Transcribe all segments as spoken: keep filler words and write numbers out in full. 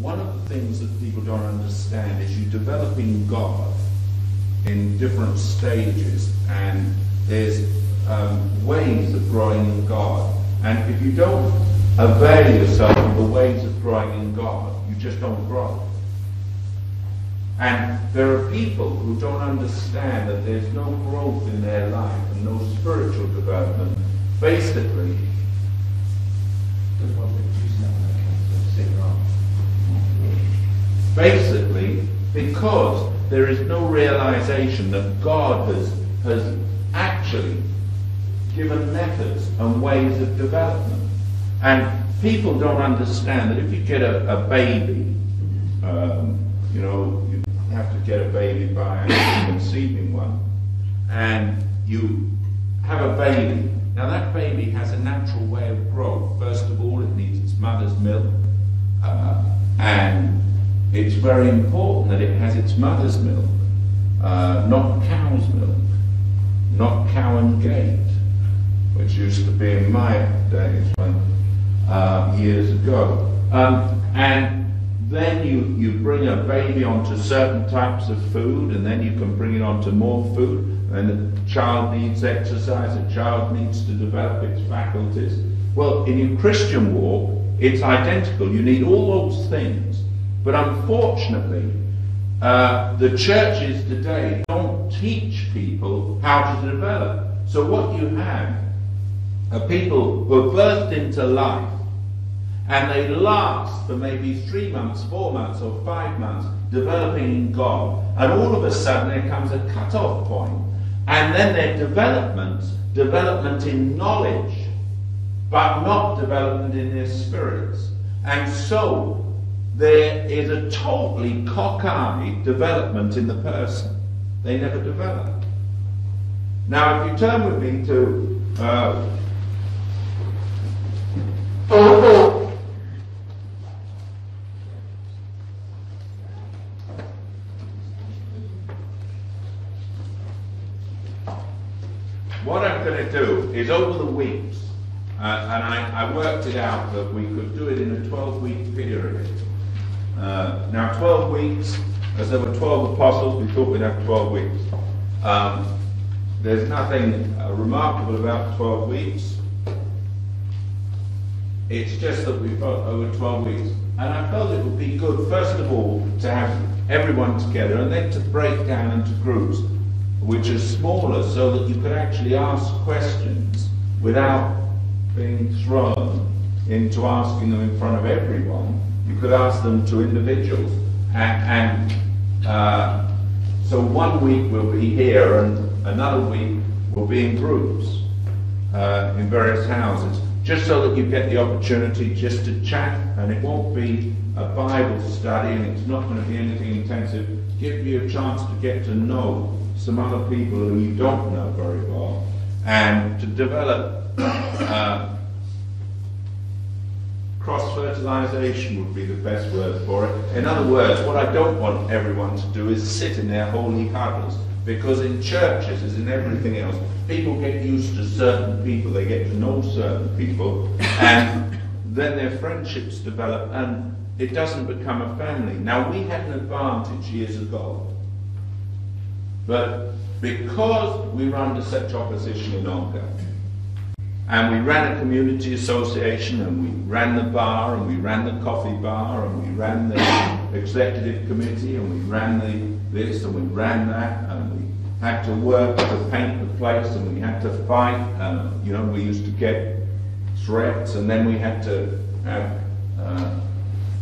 one of the things that people don't understand is you developing God in different stages, and there's um, ways of growing in God. And if you don't avail yourself of the ways of growing in God, you just don't grow. And there are people who don't understand that there's no growth in their life and no spiritual development. Basically, basically, because there is no realization that God has, has actually given methods and ways of development. And people don't understand that if you get a, a baby, um, you know, you have to get a baby by actually conceiving one, and you have a baby. Now that baby has a natural way of growth. First of all, it needs its mother's milk, uh, and it's very important that it has its mother's milk, uh, not cow's milk, not cow and gate, which used to be in my days when, uh, years ago. Um, and then you, you bring a baby onto certain types of food, and then you can bring it onto more food. And the child needs exercise, a child needs to develop its faculties. Well, in your Christian walk, it's identical. You need all those things. But unfortunately, uh, the churches today don't teach people how to develop. So what you have are people who are birthed into life, and they last for maybe three months, four months, or five months, developing in God. And all of a sudden, there comes a cut-off point. And then their development, development in knowledge, but not development in their spirits. And so, there is a totally cockeyed development in the person. They never develop. Now, if you turn with me to uh, oh, oh. What I'm going to do is over the weeks, uh, and I, I worked it out that we could do it in a twelve-week period. Uh, now, twelve weeks, as there were twelve apostles, we thought we'd have twelve weeks. Um, there's nothing uh, remarkable about twelve weeks. It's just that we've got over twelve weeks. And I felt it would be good, first of all, to have everyone together, and then to break down into groups, which are smaller, so that you could actually ask questions without being thrown into asking them in front of everyone. You could ask them to individuals, and, and uh, so one week we'll be here and another week we'll be in groups uh, in various houses, just so that you get the opportunity just to chat, and it won't be a Bible study, and it's not going to be anything intensive. Give you a chance to get to know some other people who you don't know very well, and to develop uh, cross-fertilization would be the best word for it. In other words, what I don't want everyone to do is sit in their holy huddles, because in churches, as in everything else, people get used to certain people, they get to know certain people, and then their friendships develop, and it doesn't become a family. Now, we had an advantage years ago, but because we were under such opposition in Anka, and we ran a community association, and we ran the bar, and we ran the coffee bar, and we ran the executive committee, and we ran the this, and we ran that, and we had to work to paint the place, and we had to fight, and you know, we used to get threats, and then we had to have uh,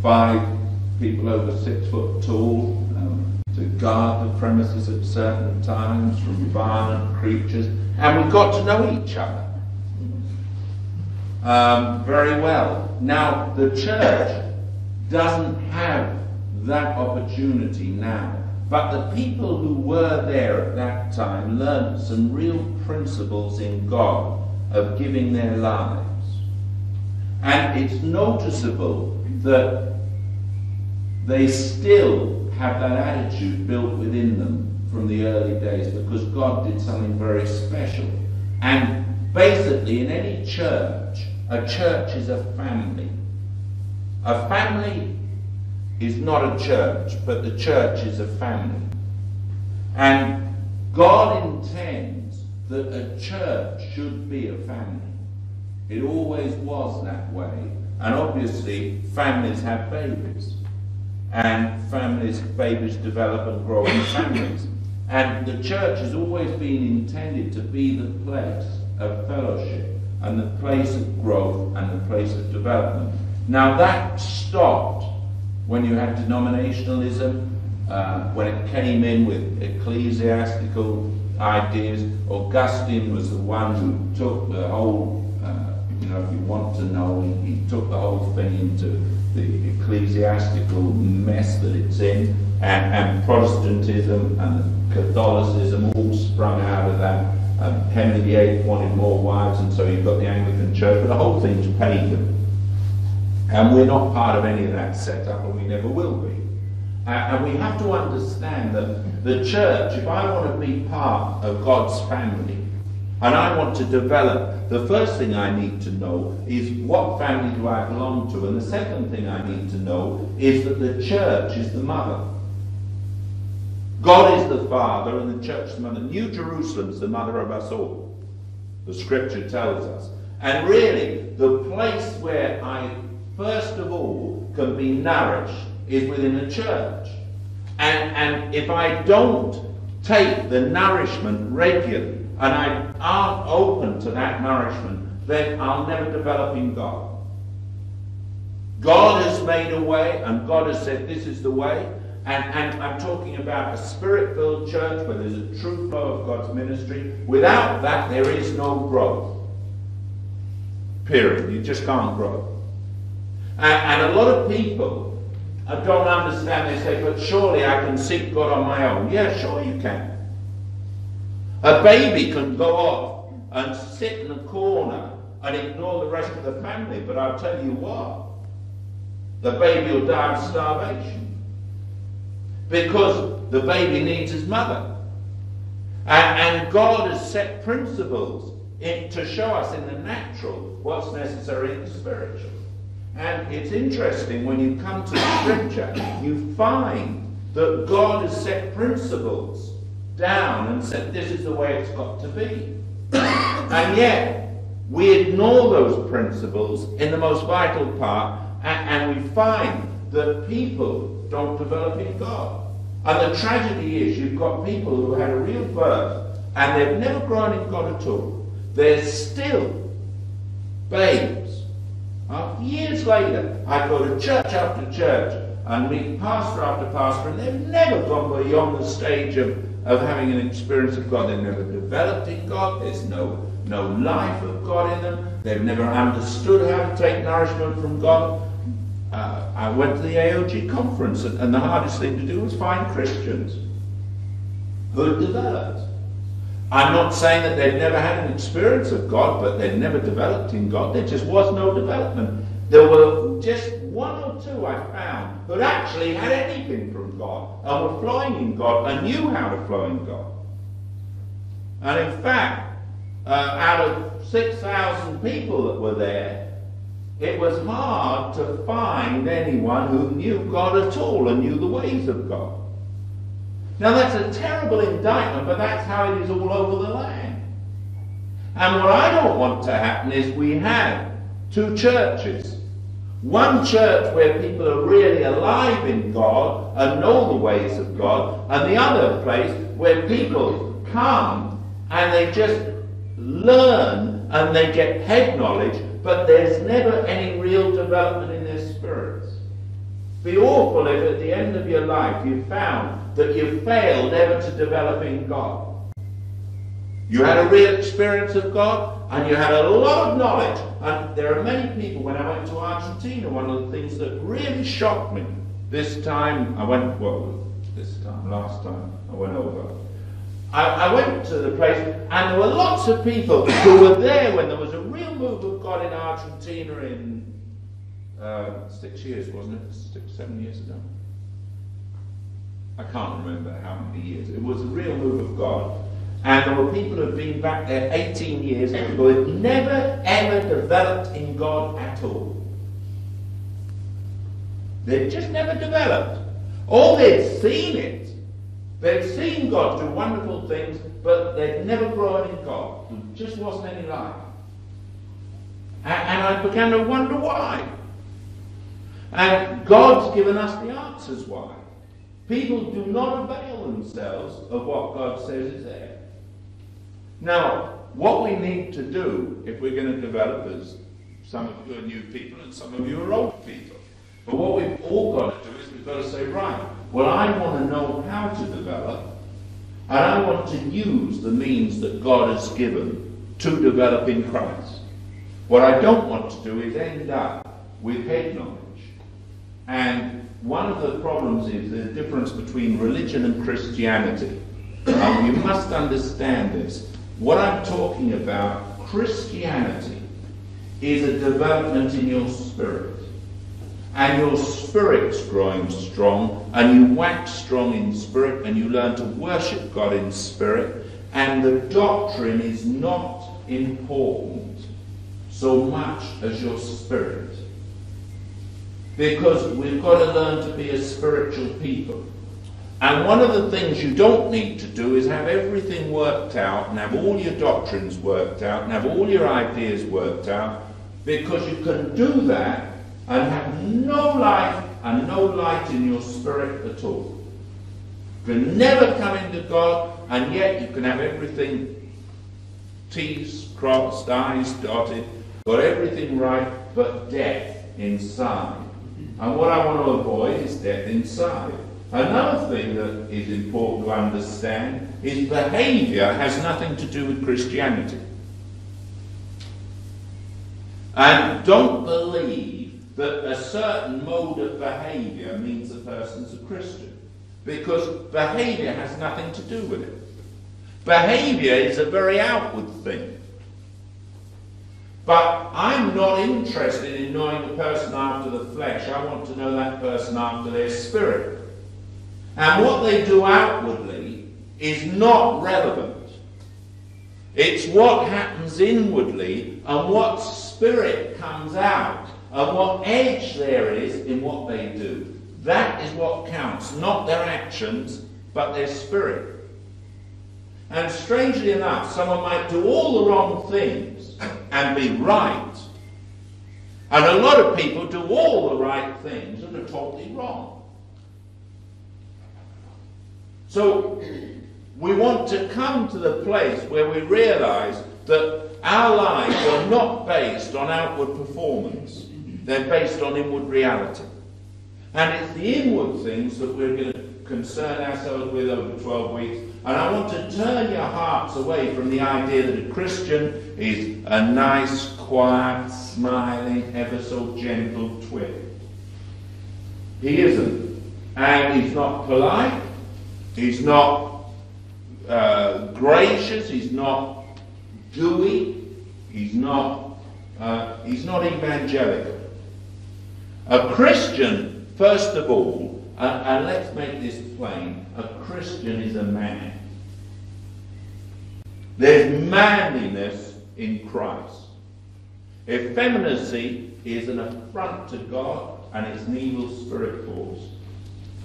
five people over six foot tall um, to guard the premises at certain times from violent creatures, and we got to know each other. Um, very well. Now, the church doesn't have that opportunity now, but the people who were there at that time learned some real principles in God of giving their lives. And it's noticeable that they still have that attitude built within them from the early days, because God did something very special. And basically, in any church, a church is a family. A family is not a church, but the church is a family. And God intends that a church should be a family. It always was that way. And obviously, families have babies. And families, babies develop and grow in families. And the church has always been intended to be the place of fellowship, and the place of growth, and the place of development. Now that stopped when you had denominationalism, uh, when it came in with ecclesiastical ideas. Augustine was the one who took the whole, uh, you know, if you want to know, he took the whole thing into the ecclesiastical mess that it's in, and, and Protestantism and Catholicism all sprung out of that. Um, Henry the Eighth wanted more wives, and so you've got the Anglican Church, but the whole thing's pagan. And we're not part of any of that setup, and we never will be. Uh, and we have to understand that the church, if I want to be part of God's family, and I want to develop, the first thing I need to know is what family do I belong to, and the second thing I need to know is that the church is the mother. God is the Father and the Church is the Mother. New Jerusalem is the mother of us all, the Scripture tells us. And really, the place where I, first of all, can be nourished is within the church. And, and if I don't take the nourishment regularly, and I aren't open to that nourishment, then I'll never develop in God. God has made a way, and God has said, this is the way. And, and I'm talking about a spirit-filled church where there's a true flow of God's ministry. Without that, there is no growth. Period. You just can't grow. And, and a lot of people don't understand. They say, but surely I can seek God on my own. Yeah, sure you can. A baby can go off and sit in a corner and ignore the rest of the family. But I'll tell you what, the baby will die of starvation. Because the baby needs his mother. And, and God has set principles in, to show us in the natural what's necessary in the spiritual. And it's interesting, when you come to the Scripture, you find that God has set principles down and said, this is the way it's got to be. And yet, we ignore those principles in the most vital part, and, and we find that people don't develop in God. And the tragedy is, you've got people who had a real birth and they've never grown in God at all. They're still babes. Uh, years later, I go to church after church and meet pastor after pastor, and they've never gone beyond the stage of, of having an experience of God. They've never developed in God. There's no, no life of God in them. They've never understood how to take nourishment from God. Uh, I went to the A O G conference, and, and the hardest thing to do was find Christians who developed. I'm not saying that they've never had an experience of God, but they've never developed in God. There just was no development. There were just one or two I found who actually had anything from God and were flowing in God and knew how to flow in God. And in fact, uh, out of six thousand people that were there, it was hard to find anyone who knew God at all and knew the ways of God. Now that's a terrible indictment, but that's how it is all over the land. And what I don't want to happen is we have two churches. One church where people are really alive in God and know the ways of God, and the other place where people come and they just learn and they get head knowledge, but there's never any real development in their spirits. It'd be awful if at the end of your life you found that you failed ever to develop in God. You had a real experience of God, and you had a lot of knowledge. And there are many people, when I went to Argentina, one of the things that really shocked me, this time I went, well, this time, last time I went over, I went to the place, and there were lots of people who were there when there was a real move of God in Argentina in uh, six years, wasn't it? Six, seven years ago. I can't remember how many years. It was a real move of God. And there were people who had been back there eighteen years and who had never, ever developed in God at all. They've just never developed. All they've seen it. They've seen God do wonderful things, but they've never grown in God. There just wasn't any life. And, and I began to wonder why. And God's given us the answers why. People do not avail themselves of what God says is there. Now, what we need to do, if we're going to develop, as some of you are new people and some of you are old people, but what we've all got to do is we've got to say, right, well, I want to know how to develop, and I want to use the means that God has given to develop in Christ. What I don't want to do is end up with head knowledge. And one of the problems is the difference between religion and Christianity. And you must understand this. What I'm talking about, Christianity, is a development in your spirit. And your spirit's growing strong, and you wax strong in spirit, and you learn to worship God in spirit, and the doctrine is not important so much as your spirit. Because we've got to learn to be a spiritual people. And one of the things you don't need to do is have everything worked out and have all your doctrines worked out and have all your ideas worked out, because you can do that and have no life and no light in your spirit at all. You can never come into God, and yet you can have everything T's crossed, I's dotted, got everything right, but death inside. And what I want to avoid is death inside. Another thing that is important to understand is behavior has nothing to do with Christianity. And don't believe that a certain mode of behavior means a person's a Christian, because behavior has nothing to do with it. Behavior is a very outward thing. But I'm not interested in knowing the person after the flesh. I want to know that person after their spirit. And what they do outwardly is not relevant. It's what happens inwardly and what spirit comes out and what edge there is in what they do. That is what counts, not their actions, but their spirit. And strangely enough, someone might do all the wrong things and be right. And a lot of people do all the right things and are totally wrong. So we want to come to the place where we realise that our lives are not based on outward performance. They're based on inward reality. And it's the inward things that we're going to concern ourselves with over twelve weeks. And I want to turn your hearts away from the idea that a Christian is a nice, quiet, smiling, ever so gentle twit. He isn't. And he's not polite. He's not uh, gracious. He's not dewy. He's not, uh, he's not evangelical. A Christian, first of all, uh, and let's make this plain, a Christian is a man. There's manliness in Christ. Effeminacy is an affront to God, and it's an evil spirit force.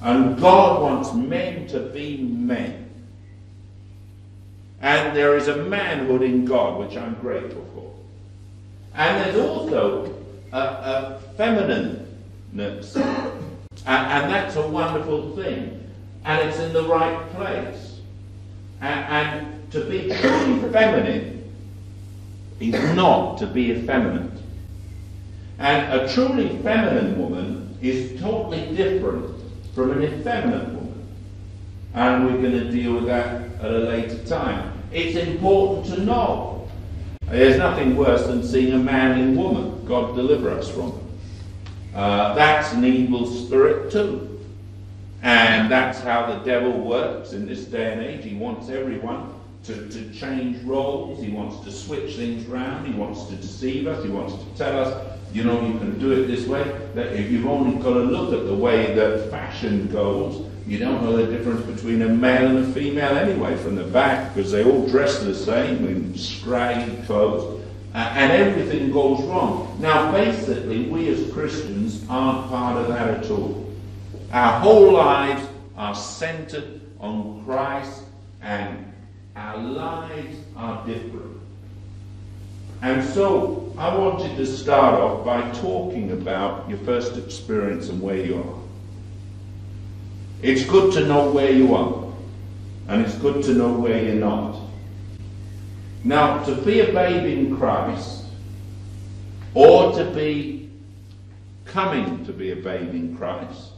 And God wants men to be men. And there is a manhood in God, which I'm grateful for. And there's also a, a feminineness. and, and that's a wonderful thing. And it's in the right place. And, and to be truly feminine is not to be effeminate. And a truly feminine woman is totally different from an effeminate woman. And we're going to deal with that at a later time. It's important to know. There's nothing worse than seeing a man in woman. God deliver us from it. Uh, that's an evil spirit too. And that's how the devil works in this day and age. He wants everyone to, to change roles. He wants to switch things around. He wants to deceive us. He wants to tell us, you know, you can do it this way. That if you've only got to look at the way that fashion goes, you don't know the difference between a male and a female anyway from the back, because they all dress the same in scraggly clothes. Uh, and everything goes wrong. Now, basically, we as Christians aren't part of that at all. Our whole lives are centered on Christ, and our lives are different. And so, I wanted to start off by talking about your first experience and where you are. It's good to know where you are, and it's good to know where you're not. Now, to be a babe in Christ, or to be coming to be a babe in Christ,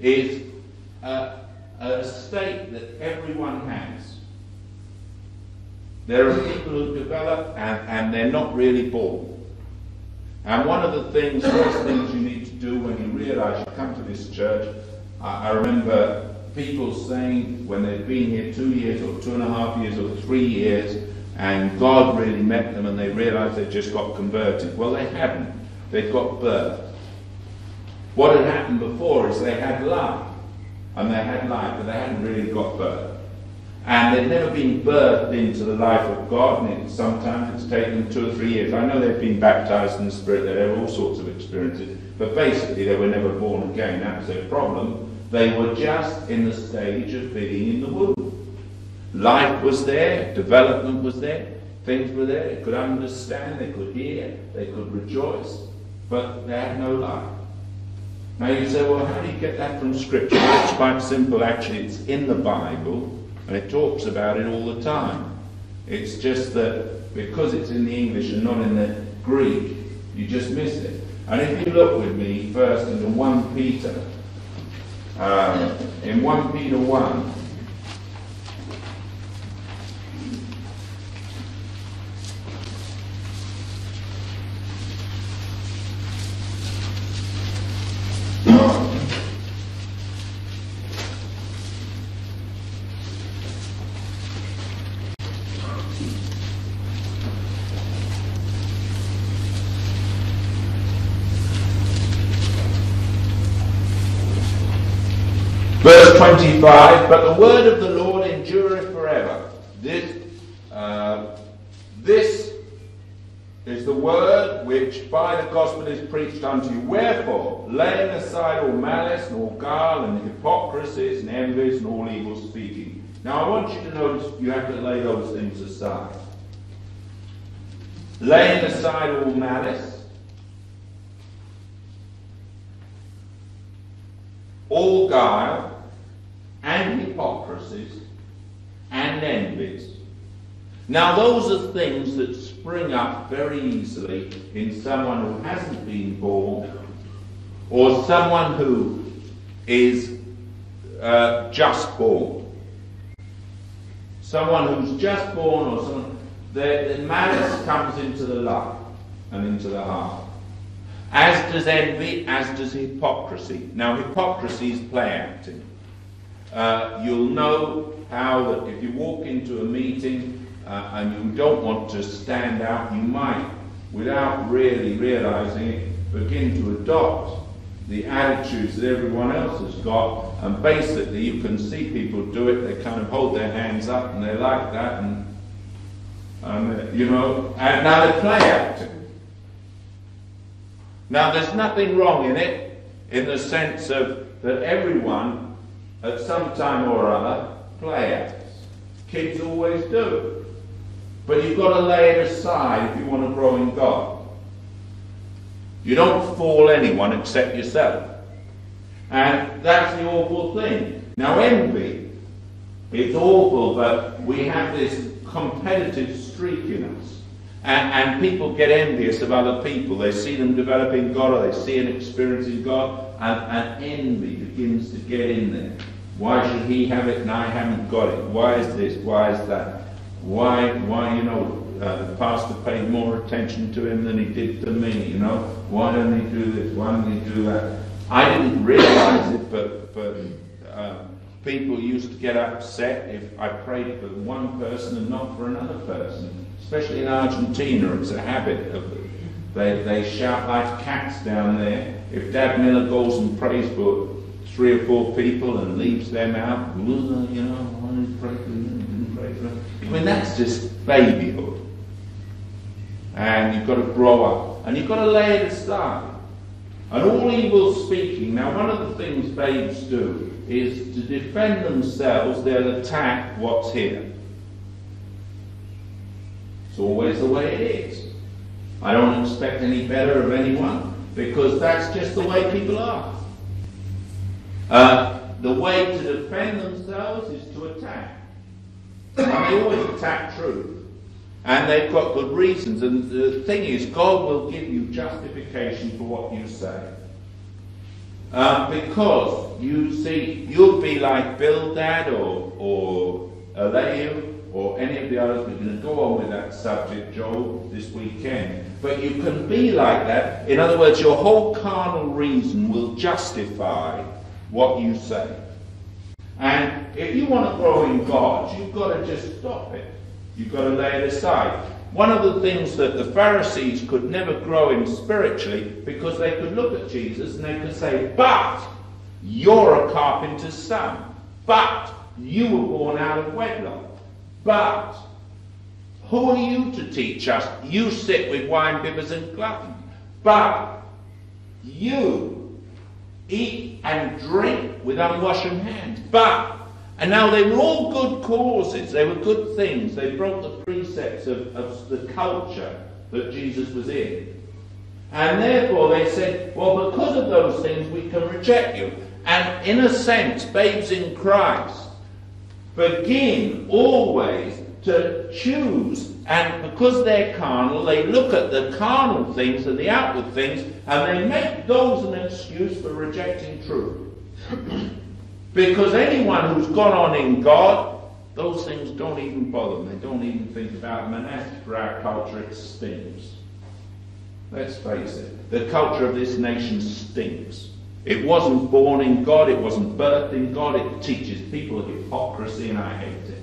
is a, a state that everyone has. There are people who develop and, and they're not really born. And one of the things, first things you need to do when you realize you come to this church, I, I remember people saying when they've been here two years or two and a half years or three years and God really met them and they realized they just got converted. Well, they hadn't. They got birth. What had happened before is they had life. And they had life, but they hadn't really got birth. And they'd never been birthed into the life of God, and it, sometimes it's taken two or three years. I know they've been baptized in the Spirit, they have all sorts of experiences, but basically they were never born again. That was their problem. They were just in the stage of being in the womb. Life was there, development was there, things were there, they could understand, they could hear, they could rejoice, but they had no life. Now you say, well, how do you get that from Scripture? It's quite simple, actually. It's in the Bible, and it talks about it all the time. It's just that because it's in the English and not in the Greek, you just miss it. And if you look with me first into First Peter, Um, in First Peter one, verse twenty-five, but the word of the Lord endureth forever. This, uh, this is the word which by the gospel is preached unto you. Wherefore, laying aside all malice and all guile and hypocrisies and envies and all evil speaking. Now I want you to notice you have to lay those things aside. Laying aside all malice. All guile, and hypocrisies, and envies. Now those are things that spring up very easily in someone who hasn't been born, or someone who is uh, just born. Someone who's just born, or someone, the malice comes into the life and into the heart. As does envy, as does hypocrisy. Now, hypocrisy is play-acting. Uh, you'll know how that if you walk into a meeting uh, and you don't want to stand out, you might, without really realizing it, begin to adopt the attitudes that everyone else has got, and basically you can see people do it, they kind of hold their hands up and they're like that, and, and you know, and now they're play-acting. Now, there's nothing wrong in it, in the sense of that everyone, at some time or other, play acts. Kids always do. But you've got to lay it aside if you want to grow in God. You don't fool anyone except yourself. And that's the awful thing. Now, envy, it's awful, but we have this competitive streak in us. And, and people get envious of other people. They see them developing God, or they see an experience in God, and, and envy begins to get in there. Why should he have it and I haven't got it? Why is this? Why is that? Why, why you know, uh, the pastor paid more attention to him than he did to me, you know? Why don't he do this? Why don't he do that? I didn't realize it, but, but uh, people used to get upset if I prayed for one person and not for another person. Especially in Argentina, it's a habit of it. They, they shout like cats down there. If Dad Miller goes and prays for three or four people and leaves them out, you know, I didn't pray for them, I didn't pray for them. I mean, that's just babyhood. and you've got to grow up, and you've got to lay it aside. And all evil speaking, now one of the things babes do is to defend themselves, they'll attack what's here. It's always the way it is. I don't expect any better of anyone, because that's just the way people are. Uh, the way to defend themselves is to attack. And they always attack truth. And they've got good reasons. And the thing is, God will give you justification for what you say. Uh, because, you see, you'll be like Bildad or, or Elihu or any of the others. We're going to go on with that subject, Joel, this weekend. But you can be like that. In other words, your whole carnal reason will justify what you say. And if you want to grow in God, you've got to just stop it. You've got to lay it aside. One of the things that the Pharisees could never grow in spiritually, because they could look at Jesus and they could say, but you're a carpenter's son. But you were born out of wedlock. But who are you to teach us? You sit with winebibbers and gluttons. But you eat and drink with unwashing hands. But, and now they were all good causes. They were good things. They broke the precepts of, of the culture that Jesus was in. And therefore they said, well, because of those things we can reject you. And in a sense, babes in Christ, begin always to choose, and because they're carnal, they look at the carnal things and the outward things, and they make those an excuse for rejecting truth. Because anyone who's gone on in God, those things don't even bother them. They don't even think about them, and that's for our culture, it stinks. Let's face it, the culture of this nation stinks. It wasn't born in God, it wasn't birthed in God, it teaches people hypocrisy, and I hate it.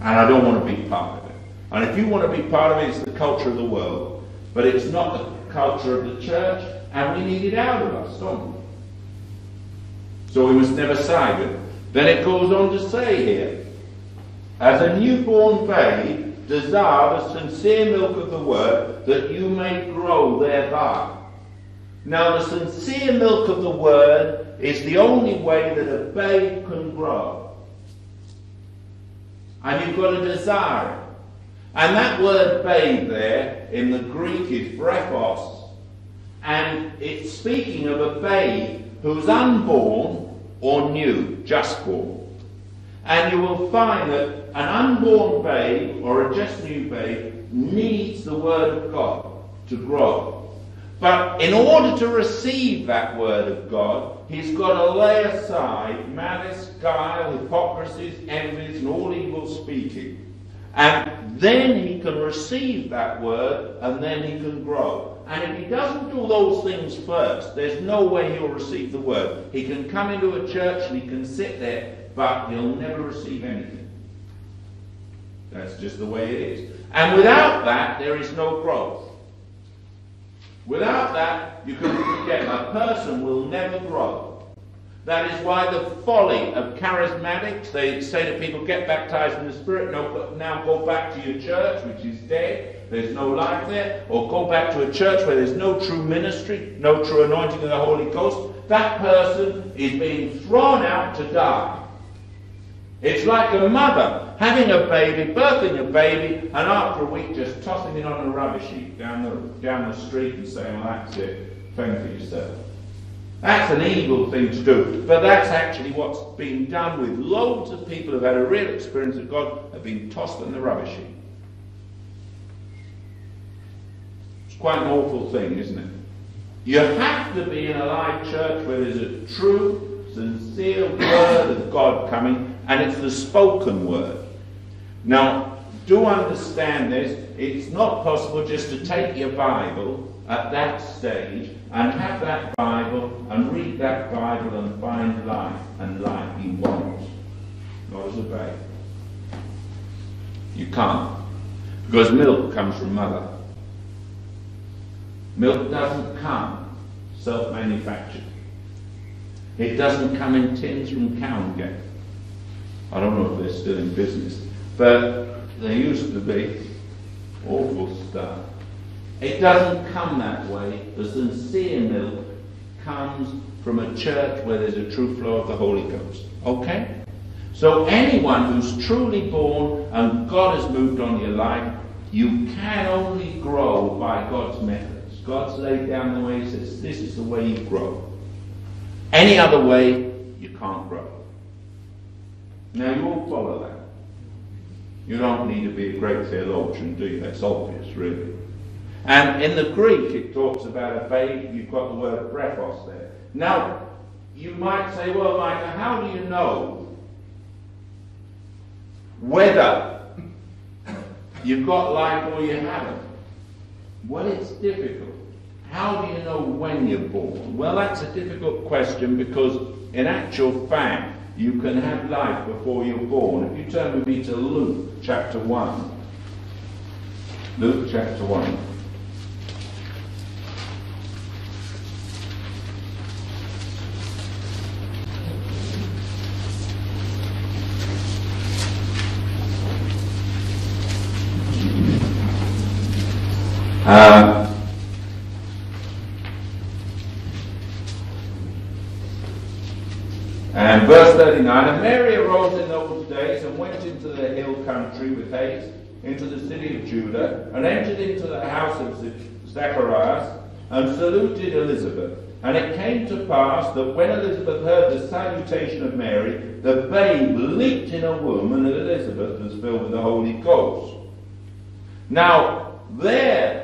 And I don't want to be part of it. And if you want to be part of it, it's the culture of the world. But it's not the culture of the church, and we need it out of us, don't we? So we must never side with it. Then it goes on to say here, as a newborn babe, desire the sincere milk of the word, that you may grow thereby. Now, the sincere milk of the word is the only way that a babe can grow. And you've got to desire it. And that word babe there in the Greek is brephos. And it's speaking of a babe who's unborn or new, just born. And you will find that an unborn babe or a just new babe needs the word of God to grow. But in order to receive that word of God, he's got to lay aside malice, guile, hypocrisies, envies, and all evil speaking. And then he can receive that word, and then he can grow. And if he doesn't do those things first, there's no way he'll receive the word. He can come into a church and he can sit there, but he'll never receive anything. That's just the way it is. And without that, there is no growth. Without that, you can forget, a person will never grow. That is why the folly of charismatics, they say to people, get baptized in the Spirit, no, but now go back to your church, which is dead, there's no life there, or go back to a church where there's no true ministry, no true anointing of the Holy Ghost. That person is being thrown out to die. It's like a mother having a baby, birthing a baby, and after a week just tossing it on a rubbish heap down the, down the street and saying, well, that's it, fend for yourself. That's an evil thing to do. But that's actually what's been done with loads of people who've had a real experience of God, have been tossed on the rubbish heap. It's quite an awful thing, isn't it? You have to be in a live church where there's a true, sincere word of God coming. And it's the spoken word. Now, do understand this. It's not possible just to take your Bible at that stage and have that Bible and read that Bible and find life and life you want. Not as a babe. You can't. Because milk comes from mother. Milk doesn't come self-manufactured. It doesn't come in tins from Cowngate. I don't know if they're still in business, but they used to be. Awful stuff. It doesn't come that way. The sincere milk comes from a church where there's a true flow of the Holy Ghost. Okay? So anyone who's truly born and God has moved on your life, you can only grow by God's methods. God's laid down the way. He says, this is the way you grow. Any other way, you can't grow. Now, you all follow that. You don't need to be a great theologian, do you? That's obvious, really. And in the Greek, it talks about a babe. You've got the word brephos there. Now, you might say, well, Micah, how do you know whether you've got life or you haven't? Well, it's difficult. How do you know when you're born? Well, that's a difficult question because, in actual fact, you can have life before you're born. If you turn with me to Luke chapter one. Luke chapter one. Uh, and verse thirty-nine, and Mary arose in those days and went into the hill country with haste, into the city of Judah, and entered into the house of Zacharias, and saluted Elizabeth. And it came to pass that when Elizabeth heard the salutation of Mary, the babe leaped in her womb, and Elizabeth was filled with the Holy Ghost. Now, there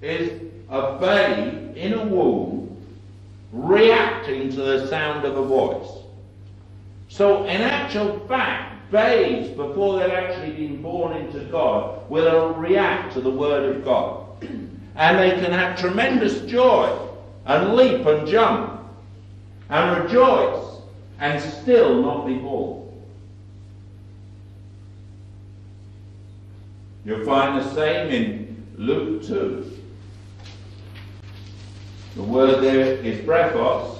is a babe in a womb reacting to the sound of a voice. So in actual fact, babes, before they've actually been born into God, will react to the word of God. And they can have tremendous joy and leap and jump and rejoice and still not be born. You'll find the same in Luke two. The word there is brephos.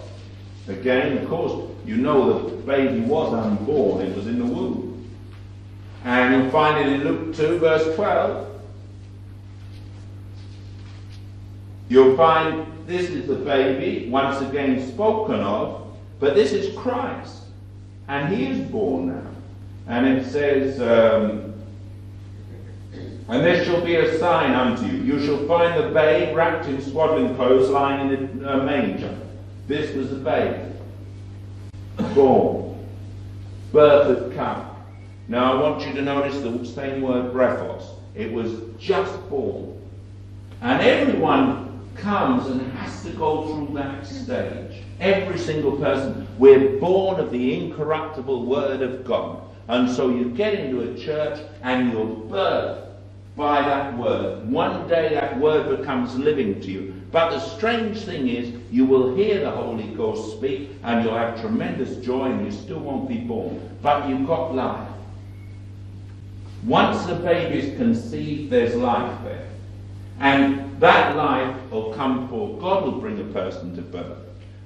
Again, of course, you know that the baby was unborn. It was in the womb. And you'll find it in Luke two, verse twelve. You'll find this is the baby, once again spoken of, but this is Christ. And he is born now. And it says, um, and this shall be a sign unto you. You shall find the babe wrapped in swaddling clothes, lying in a manger. This was the babe. Born. Birth had come. Now I want you to notice the same word, brephos. It was just born. And everyone comes and has to go through that stage. Every single person. We're born of the incorruptible word of God. And so you get into a church and you're birthed by that word. One day that word becomes living to you. But the strange thing is, you will hear the Holy Ghost speak and you'll have tremendous joy and you still won't be born. But you've got life. Once the baby is conceived, there's life there. And that life will come forth. God will bring a person to birth.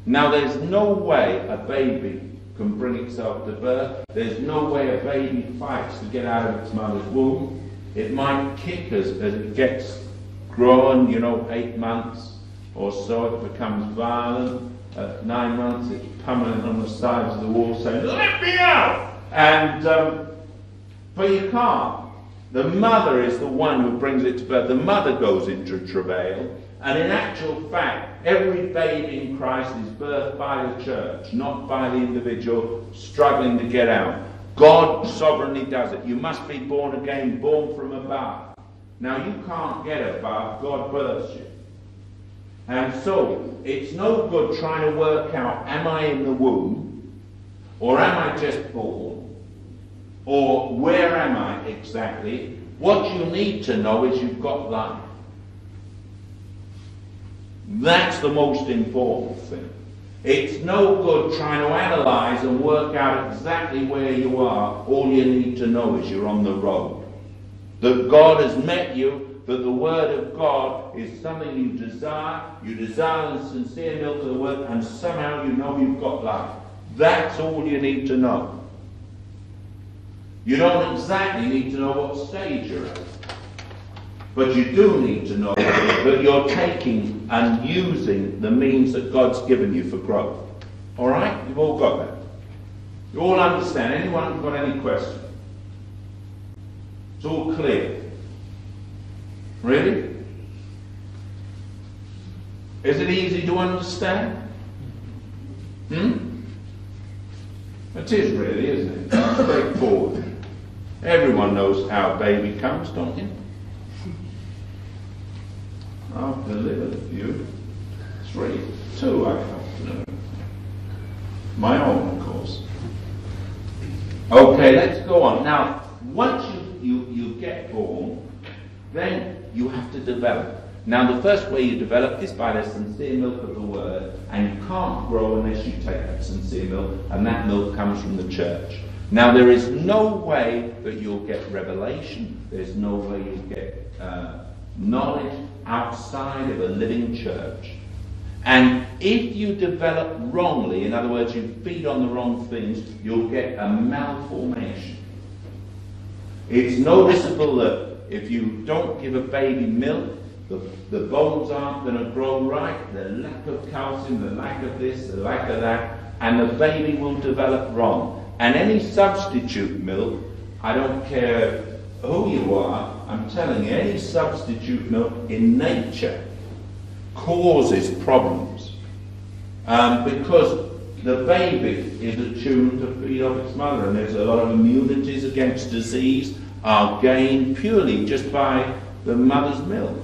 Now there's no way a baby can bring itself to birth. There's no way a baby fights to get out of its mother's womb. It might kick as, as it gets grown, you know, eight months or so. It becomes violent. At nine months, it's pummeling on the sides of the wall saying, let me out! And, um, but you can't. The mother is the one who brings it to birth. The mother goes into travail. And in actual fact, every babe in Christ is birthed by the church, not by the individual struggling to get out. God sovereignly does it. You must be born again, born from above. Now you can't get above, God births you. And so, it's no good trying to work out, am I in the womb? Or am I just born? Or where am I exactly? What you need to know is you've got life. That's the most important thing. It's no good trying to analyse and work out exactly where you are. All you need to know is you're on the road. That God has met you, that the Word of God is something you desire, you desire the sincere milk of the Word, and somehow you know you've got life. That's all you need to know. You don't exactly need to know what stage you're at. But you do need to know that you're taking and using the means that God's given you for growth. All right? You've all got that. You all understand. Anyone got any questions? It's all clear. Really? Is it easy to understand? Hmm? It is really, isn't it? Straightforward. Everyone knows how a baby comes, don't you? I've delivered a few. Three. Two, I don't know. My own, of course. Okay, let's go on. Now, once you, you, you get born, then you have to develop. Now, the first way you develop is by the sincere milk of the Word, and you can't grow unless you take that sincere milk, and that milk comes from the church. Now, there is no way that you'll get revelation. There's no way you'll get uh, knowledge outside of a living church. And if you develop wrongly, in other words, you feed on the wrong things, you'll get a malformation. It's noticeable that if you don't give a baby milk, the, the bones aren't going to grow right, the lack of calcium, the lack of this, the lack of that, and the baby will develop wrong. And any substitute milk, I don't care who you are, I'm telling you, any substitute milk in nature causes problems um, because the baby is attuned to feed off its mother, and there's a lot of immunities against disease are gained purely just by the mother's milk.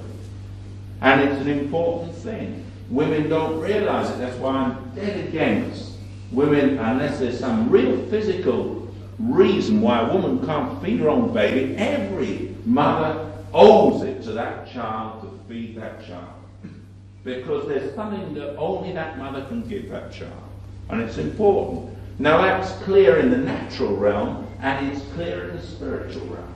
And it's an important thing. Women don't realise it. That's why I'm dead against women, unless there's some real physical reason why a woman can't feed her own baby. Every mother owes it to that child to feed that child, because there's something that only that mother can give that child, and it's important. Now, that's clear in the natural realm, and it's clear in the spiritual realm,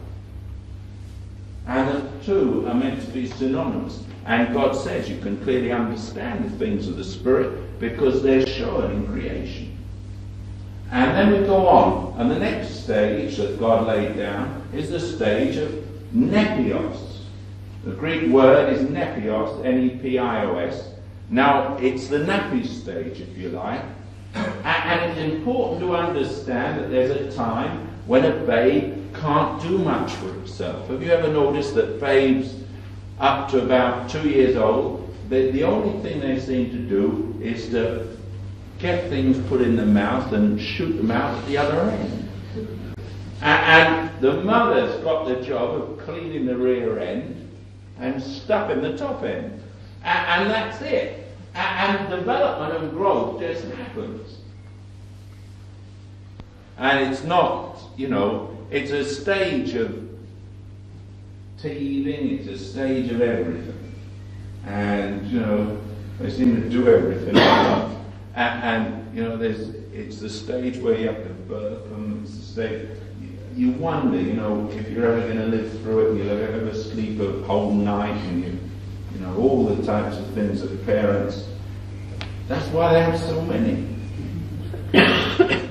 and the two are meant to be synonymous. And God says you can clearly understand the things of the Spirit because they're shown in creation. And then we go on, and the next stage that God laid down is the stage of nepios. The Greek word is nepios, N E P I O S. Now, it's the nappy stage, if you like. And it's important to understand that there's a time when a babe can't do much for itself. Have you ever noticed that babes up to about two years old, the, the only thing they seem to do is to get things put in the mouth and shoot them out at the other end. And, and the mother's got the job of cleaning the rear end and stuff in the top end. And, and that's it. And, and development and growth just happens. And it's not, you know, it's a stage of teething, it's a stage of everything. And, you know, they seem to do everything. and, and, you know, there's, it's the stage where you have to burp, and it's the stage. You wonder, you know, if you're ever going to live through it, and you'll ever sleep a whole night, and you, you know, all the types of things that parents. That's why they have so many.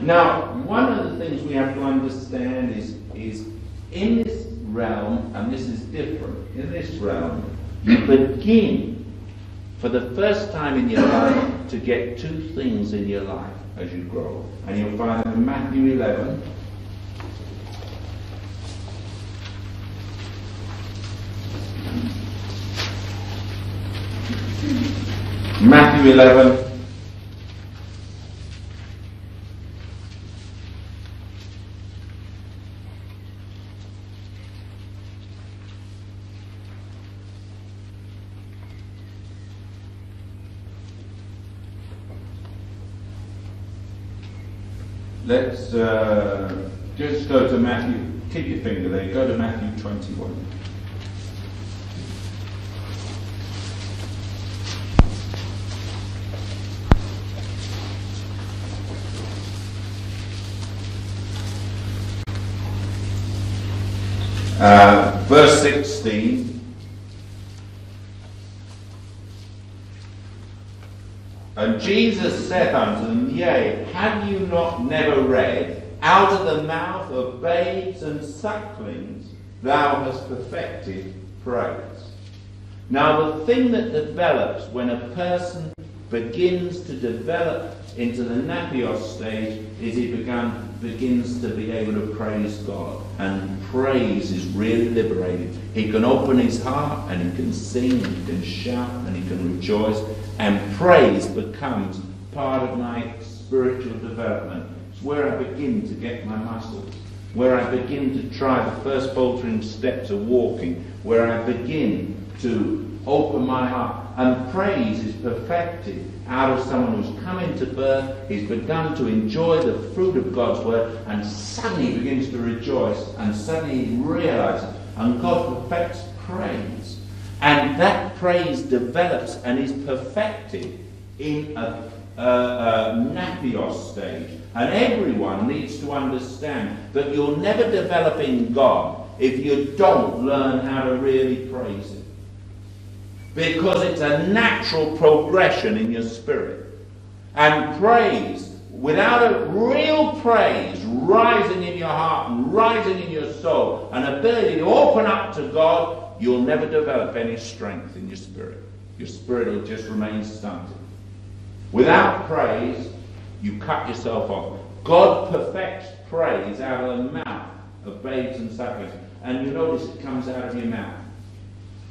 Now, one of the things we have to understand is, is in this realm, and this is different. In this realm, you begin for the first time in your life to get two things in your life as you grow, and you'll find them in Matthew eleven. Matthew eleven, let's uh, just go to Matthew, keep your finger there, go to Matthew twenty-one. Uh, verse sixteen, and Jesus said unto them, Yea, have you not never read, out of the mouth of babes and sucklings thou hast perfected praise? Now, the thing that develops when a person begins to develop into the napios stage is he began, begins to be able to praise God. And praise is really liberating. He can open his heart and he can sing, he can shout and he can rejoice. And praise becomes part of my spiritual development. It's where I begin to get my muscles, where I begin to try the first faltering steps of walking, where I begin to open my heart. And praise is perfected out of someone who's come into birth, he's begun to enjoy the fruit of God's word, and suddenly begins to rejoice, and suddenly realizes, and God perfects praise. And that praise develops and is perfected in a, a, a napios stage. And everyone needs to understand that you'll never develop in God if you don't learn how to really praise Him. Because it's a natural progression in your spirit. And praise, without a real praise rising in your heart and rising in your soul, an ability to open up to God, you'll never develop any strength in your spirit. Your spirit will just remain stunted. Without praise, you cut yourself off. God perfects praise out of the mouth of babes and sucklings. And you notice it comes out of your mouth.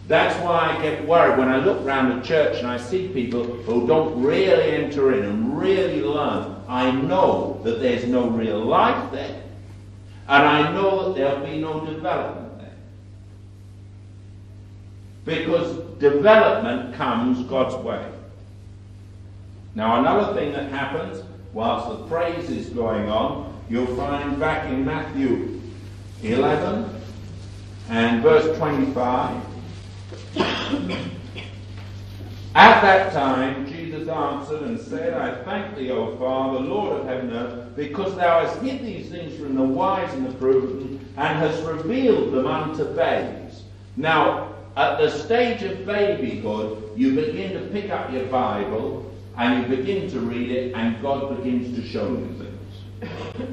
That's why I get worried when I look around the church and I see people who don't really enter in and really learn. I know that there's no real life there. And I know that there'll be no development there. Because development comes God's way. Now another thing that happens whilst the praise is going on, you'll find back in Matthew eleven and verse twenty-five, At that time Jesus answered and said, I thank thee, O Father, Lord of heaven and earth, because thou hast hid these things from the wise and the prudent, and hast revealed them unto babes. Now, at the stage of babyhood, you begin to pick up your Bible, and you begin to read it, and God begins to show you things.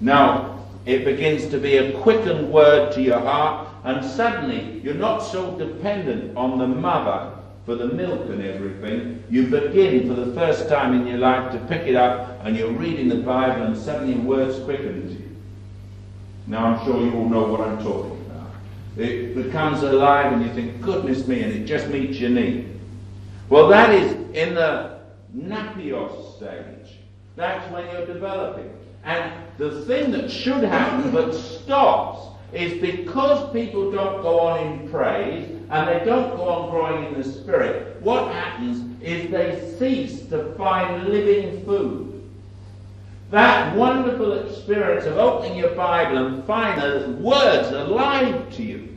Now, it begins to be a quickened word to your heart, and suddenly, you're not so dependent on the mother for the milk and everything. You begin, for the first time in your life, to pick it up, and you're reading the Bible, and suddenly words quicken to you. Now, I'm sure you all know what I'm talking about. It becomes alive, and you think, goodness me, and it just meets your need. Well, that is in the napios stage. That's when you're developing. And the thing that should happen but stops is because people don't go on in praise and they don't go on growing in the Spirit, what happens is they cease to find living food. That wonderful experience of opening your Bible and finding the words alive to you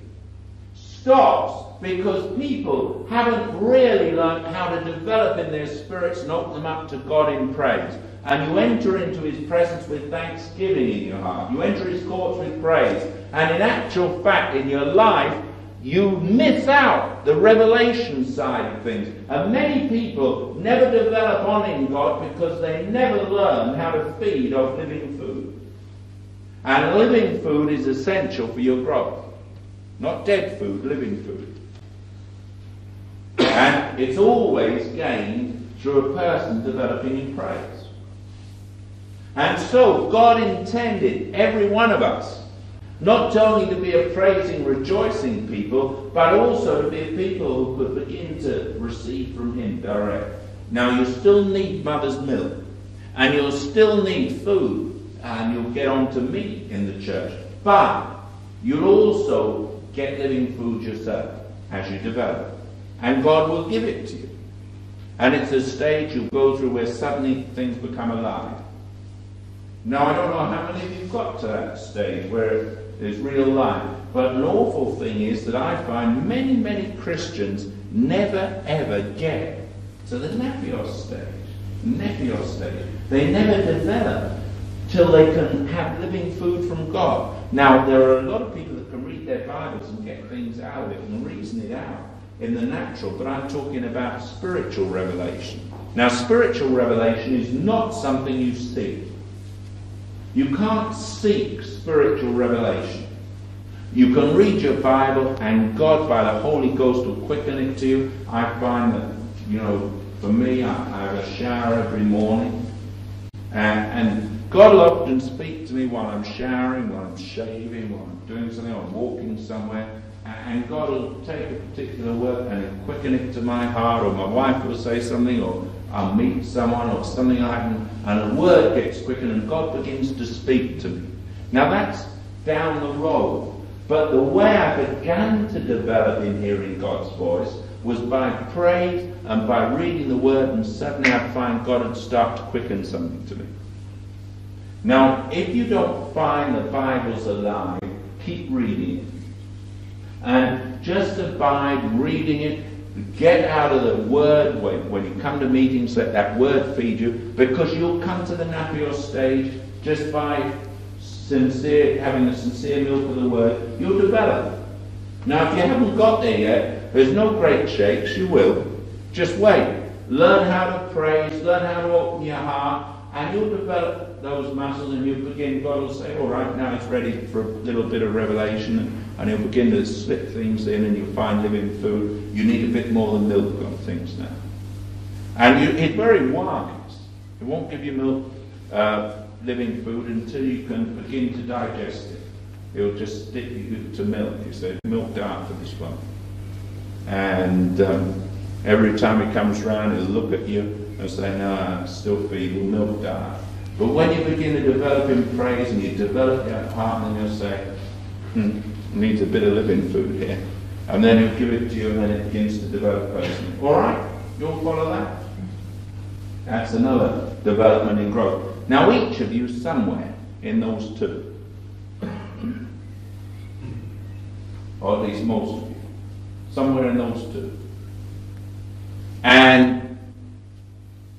stops because people haven't really learned how to develop in their spirits and open them up to God in praise. And you enter into His presence with thanksgiving in your heart. You enter His courts with praise. And in actual fact, in your life, you miss out the revelation side of things. And many people never develop on in God because they never learn how to feed off living food. And living food is essential for your growth. Not dead food, living food. And it's always gained through a person developing in praise. And so God intended every one of us not only to be a praising, rejoicing people, but also to be a people who could begin to receive from Him direct. Now you still need mother's milk, and you'll still need food, and you'll get on to meat in the church, but you'll also get living food yourself as you develop, and God will give it to you. And it's a stage you'll go through where suddenly things become alive. Now, I don't know how many of you got to that stage where there's real life, but an awful thing is that I find many, many Christians never, ever get to the napios stage. Napios stage. They never develop till they can have living food from God. Now, there are a lot of people that can read their Bibles and get things out of it and reason it out in the natural, but I'm talking about spiritual revelation. Now, spiritual revelation is not something you see. You can't seek spiritual revelation. You can read your Bible, and God, by the Holy Ghost, will quicken it to you. I find that, you know, for me, I, I have a shower every morning, and, and God will often speak to me while I'm showering, while I'm shaving, while I'm doing something, or walking somewhere, and, and God will take a particular word and quicken it to my heart, or my wife will say something, or I'll meet someone, or something like that, and a word gets quickened, and God begins to speak to me. Now, that's down the road. But the way I began to develop in hearing God's voice was by praise and by reading the Word, and suddenly I find God had started to quicken something to me. Now, if you don't find the Bible's alive, keep reading it. And just abide reading it. Get out of the Word when, when you come to meetings, let that Word feed you, because you'll come to the napier stage just by Sincere, having a sincere milk of the Word, you'll develop. Now, if you haven't got there yet, there's no great shakes, you will. Just wait. Learn how to praise, learn how to open your heart, and you'll develop those muscles, and you'll begin, God will say, all right, now it's ready for a little bit of revelation, and, and he'll begin to slip things in, and you'll find living food. You need a bit more than milk on things now. And you, it's very wise. It won't give you milk, uh, living food, until you can begin to digest it. It'll just stick you to milk. You say, milk dark for this one. And um, every time it comes round, it'll look at you and say, no, I'm still feeble, milk dark. But when you begin to develop in praise, and you develop your heart, and you'll say, hmm, needs a bit of living food here. And then he'll give it to you, and then it begins to develop personally. All right, you'll follow that. That's another development in growth. Now, each of you somewhere in those two, or at least most of you, somewhere in those two. And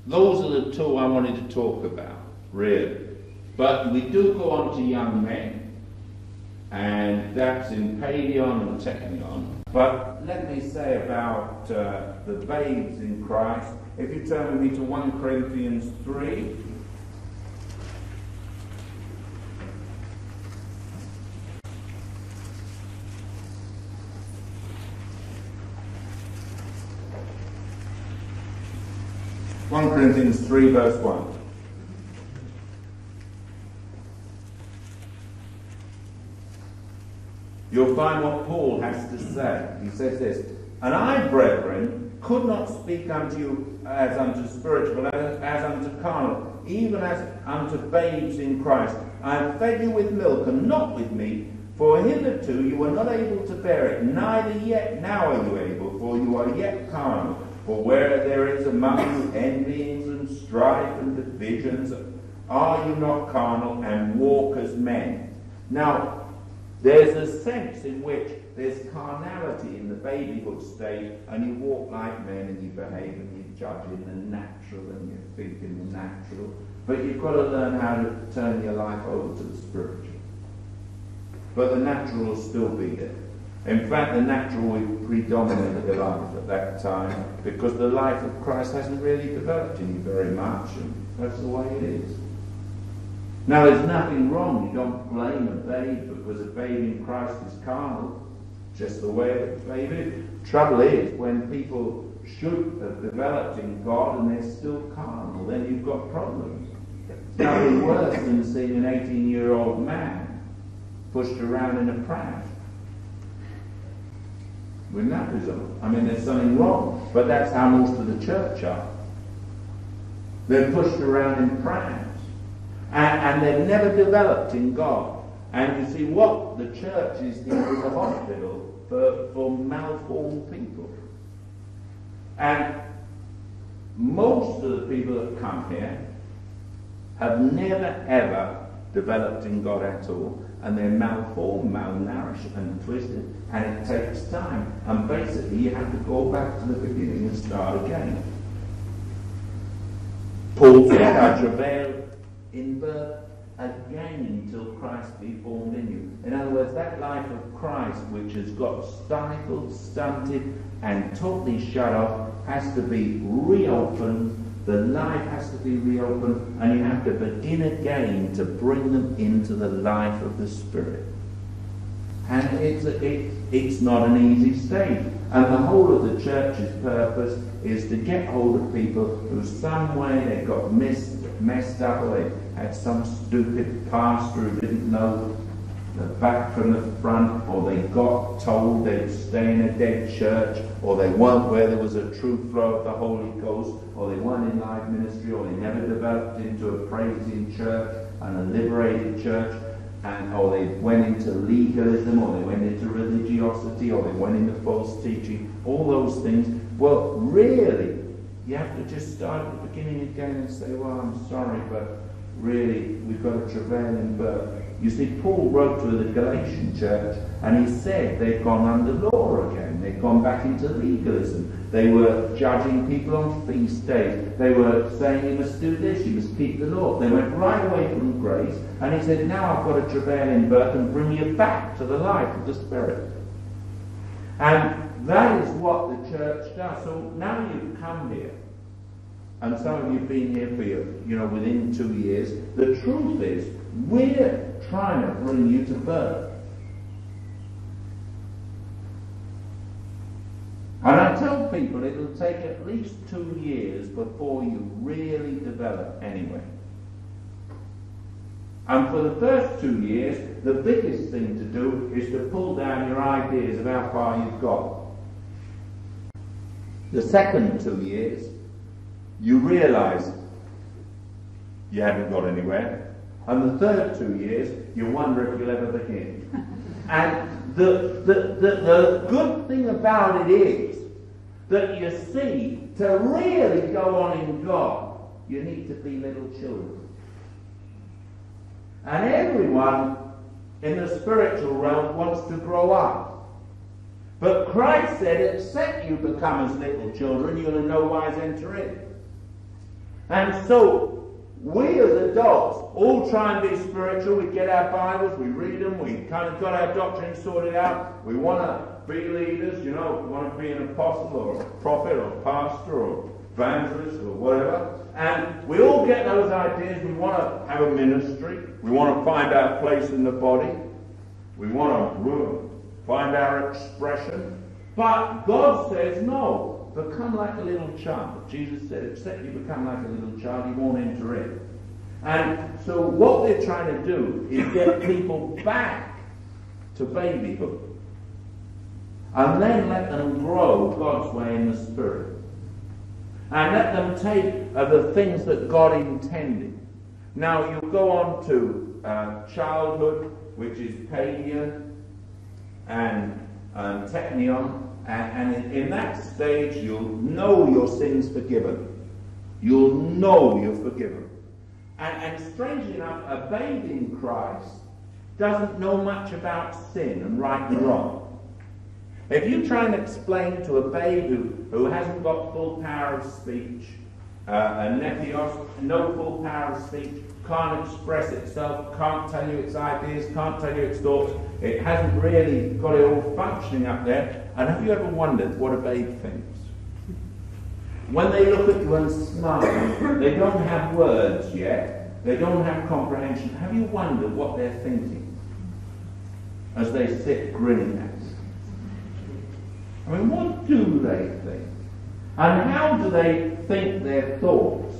those are the two I wanted to talk about, really. But we do go on to young men, and that's in Paideon and Technion. But let me say about uh, the babes in Christ, if you turn with me to First Corinthians three, First Corinthians three verse one. You'll find what Paul has to say. He says this, and I, brethren, could not speak unto you as unto spiritual, as, as unto carnal, even as unto babes in Christ. I have fed you with milk and not with meat, for hitherto you were not able to bear it, neither yet now are you able, for you are yet carnal. For where there is among you envyings and strife and divisions, are you not carnal and walk as men? Now, there's a sense in which there's carnality in the babyhood stage, and you walk like men, and you behave, and you judge in the natural, and you think in the natural. But you've got to learn how to turn your life over to the spiritual. But the natural will still be there. In fact, the natural will predominate your life at that time, because the life of Christ hasn't really developed in you very much, and that's the way it is. Now, there's nothing wrong. You don't blame a babe because a babe in Christ is carnal. Just the way a babe is. Trouble is, when people should have developed in God and they're still carnal, then you've got problems. There's nothing worse than seeing an eighteen-year-old man pushed around in a pram. With that result. I mean, there's something wrong, but that's how most of the church are. They're pushed around in prams, and, and they're never developed in God. And you see, what the church is, is a hospital for, for malformed people. And most of the people that come here have never, ever developed in God at all. And they're malformed, malnourished and twisted, and it takes time. And basically you have to go back to the beginning and start again. Paul said, I travail in birth again till Christ be formed in you. In other words, that life of Christ which has got stifled, stunted and totally shut off has to be reopened. The life has to be reopened, and you have to begin again to bring them into the life of the Spirit. And it's, it, it's not an easy stage. And the whole of the church's purpose is to get hold of people who somewhere they got missed, messed up, or they had some stupid pastor who didn't know the back from the front, or they got told they'd stay in a dead church, or they weren't where there was a true flow of the Holy Ghost, or they weren't in live ministry, or they never developed into a praising church and a liberated church, and or they went into legalism, or they went into religiosity, or they went into false teaching, all those things. Well, really, you have to just start at the beginning again and say, well, I'm sorry, but really, we've got a travailing birth. You see, Paul wrote to the Galatian church, and he said they've gone under law again. They've gone back into legalism. They were judging people on feast days. They were saying, you must do this, you must keep the law. They went right away from grace, and he said, now I've got a travailing birth and bring you back to the life of the Spirit. And that is what the church does. So now you've come here, and some of you have been here for, you know, within two years. The truth is, we're trying to bring you to birth. And I tell people it'll take at least two years before you really develop anyway. And for the first two years, the biggest thing to do is to pull down your ideas of how far you've got. The second two years, you realise you haven't got anywhere. And the third two years, you wonder if you'll ever begin. And the, the, the, the good thing about it is that you see, to really go on in God, you need to be little children. And everyone in the spiritual realm wants to grow up. But Christ said, except you become as little children, you'll in no wise enter in. And so, we as adults all try and be spiritual. We get our Bibles, we read them, we kind of got our doctrine sorted out. We want to be leaders, you know, we want to be an apostle or a prophet or a pastor or evangelist or whatever. And we all get those ideas. We want to have a ministry. We want to find our place in the body. We want to find our expression. But God says no. Become like a little child. Jesus said, except you become like a little child, you won't enter in. And so what they're trying to do is get people back to babyhood. And then let them grow God's way in the Spirit. And let them take uh, the things that God intended. Now you go on to uh, childhood, which is paedia and um, technion. And, and in that stage, you'll know your sin's forgiven. You'll know you're forgiven. And, and strangely enough, a baby in Christ doesn't know much about sin and right and wrong. If you try and explain to a babe who, who hasn't got full power of speech, uh, a nepios, no full power of speech, can't express itself, can't tell you its ideas, can't tell you its thoughts, it hasn't really got it all functioning up there. And have you ever wondered what a babe thinks? When they look at you and smile, they don't have words yet. They don't have comprehension. Have you wondered what they're thinking as they sit grinning at you? I mean, what do they think? And how do they think their thoughts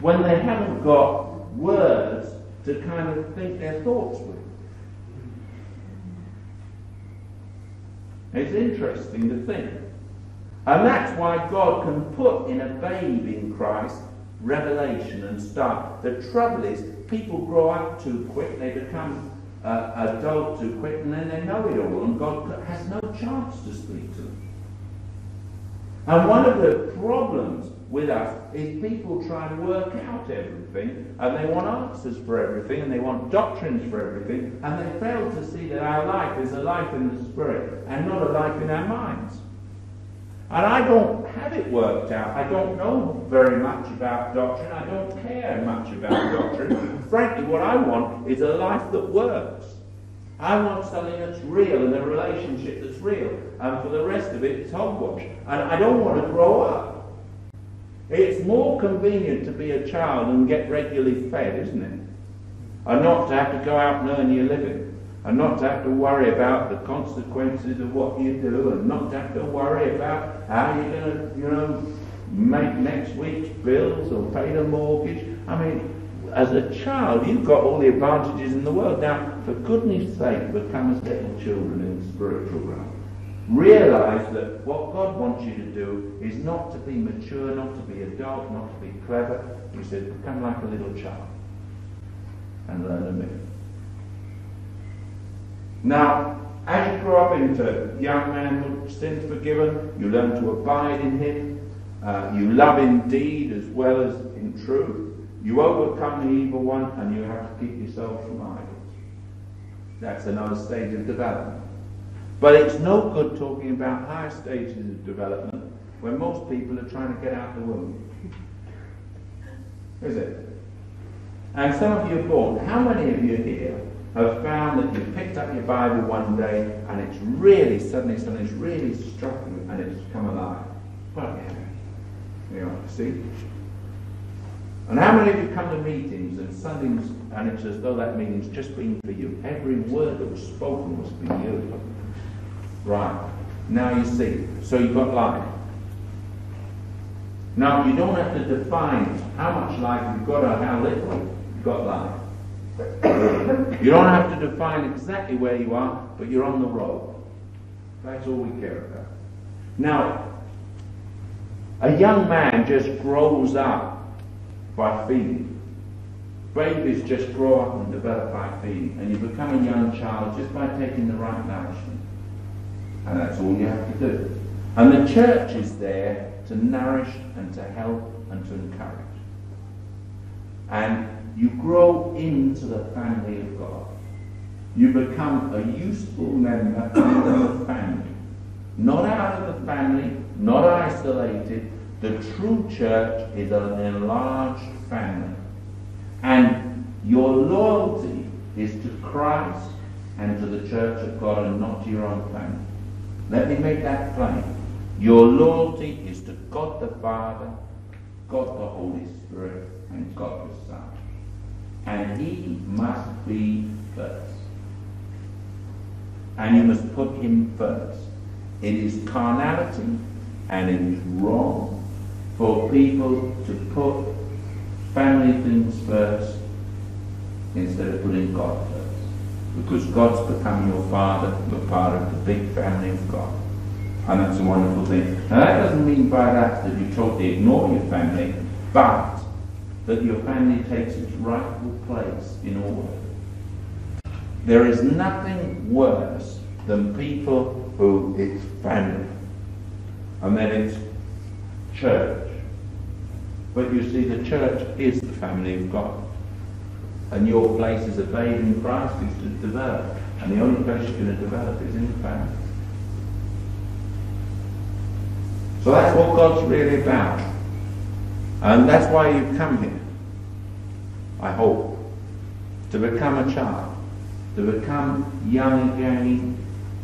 when they haven't got words to kind of think their thoughts with? It's interesting to think. And that's why God can put in a babe in Christ revelation and stuff. The trouble is, people grow up too quick, they become uh, adult too quick, and then they know it all, and God has no chance to speak to them. And one of the problems with us is people try and work out everything, and they want answers for everything, and they want doctrines for everything, and they fail to see that our life is a life in the Spirit and not a life in our minds. And I don't have it worked out. I don't know very much about doctrine. I don't care much about doctrine. Frankly, what I want is a life that works. I want something that's real and a relationship that's real, and for the rest of it, it's hogwash. And I don't want to grow up. It's more convenient to be a child and get regularly fed, isn't it? And not to have to go out and earn your living. and not to have to worry about the consequences of what you do, and not to have to worry about how you're going to, you know, make next week's bills or pay the mortgage. I mean, as a child, you've got all the advantages in the world. Now, for goodness sake, become as little children in the spiritual realm. Realise that what God wants you to do is not to be mature, not to be adult, not to be clever. He says, become like a little child and learn a bit. Now, as you grow up into young manhood, sins forgiven, you learn to abide in Him. Uh, you love in deed as well as in truth. You overcome the evil one, and you have to keep yourself from idols. That's another stage of development. But it's no good talking about higher stages of development when most people are trying to get out the womb. Is it? And some of you are born. How many of you here have found that you picked up your Bible one day, and it's really, suddenly something's really struck you, and it's come alive? Well, yeah. There you are, see? And how many of you come to meetings and Sundays, and it's as though that meeting's just been for you? Every word that was spoken was for you. Right. Now you see. So you've got life. Now you don't have to define how much life you've got or how little you've got life. You don't have to define exactly where you are, but you're on the road. That's all we care about. Now, a young man just grows up by feeding. Babies just grow up and develop by feeding, and you become a young child just by taking the right nourishment. And that's all you have to do. And the church is there to nourish and to help and to encourage. And you grow into the family of God. You become a useful member of the family. Not out of the family, not isolated. The true church is an enlarged family. And your loyalty is to Christ and to the church of God, and not to your own family. Let me make that plain. Your loyalty is to God the Father, God the Holy Spirit, and God the Son. And He must be first. And you must put Him first. It is carnality, and it is wrong for people to put family things first instead of putting God first. Because God's become your Father, you're part of the big family of God. And that's a wonderful thing. Now that doesn't mean by that that you totally ignore your family, but that your family takes its rightful place in order. There is nothing worse than people who it's family and then it's church. But you see, the church is the family of God. And your place as a babe in Christ is to develop. And the only place you're going to develop is in the family. So that's what God's really about. And that's why you've come here, I hope. To become a child. To become young again.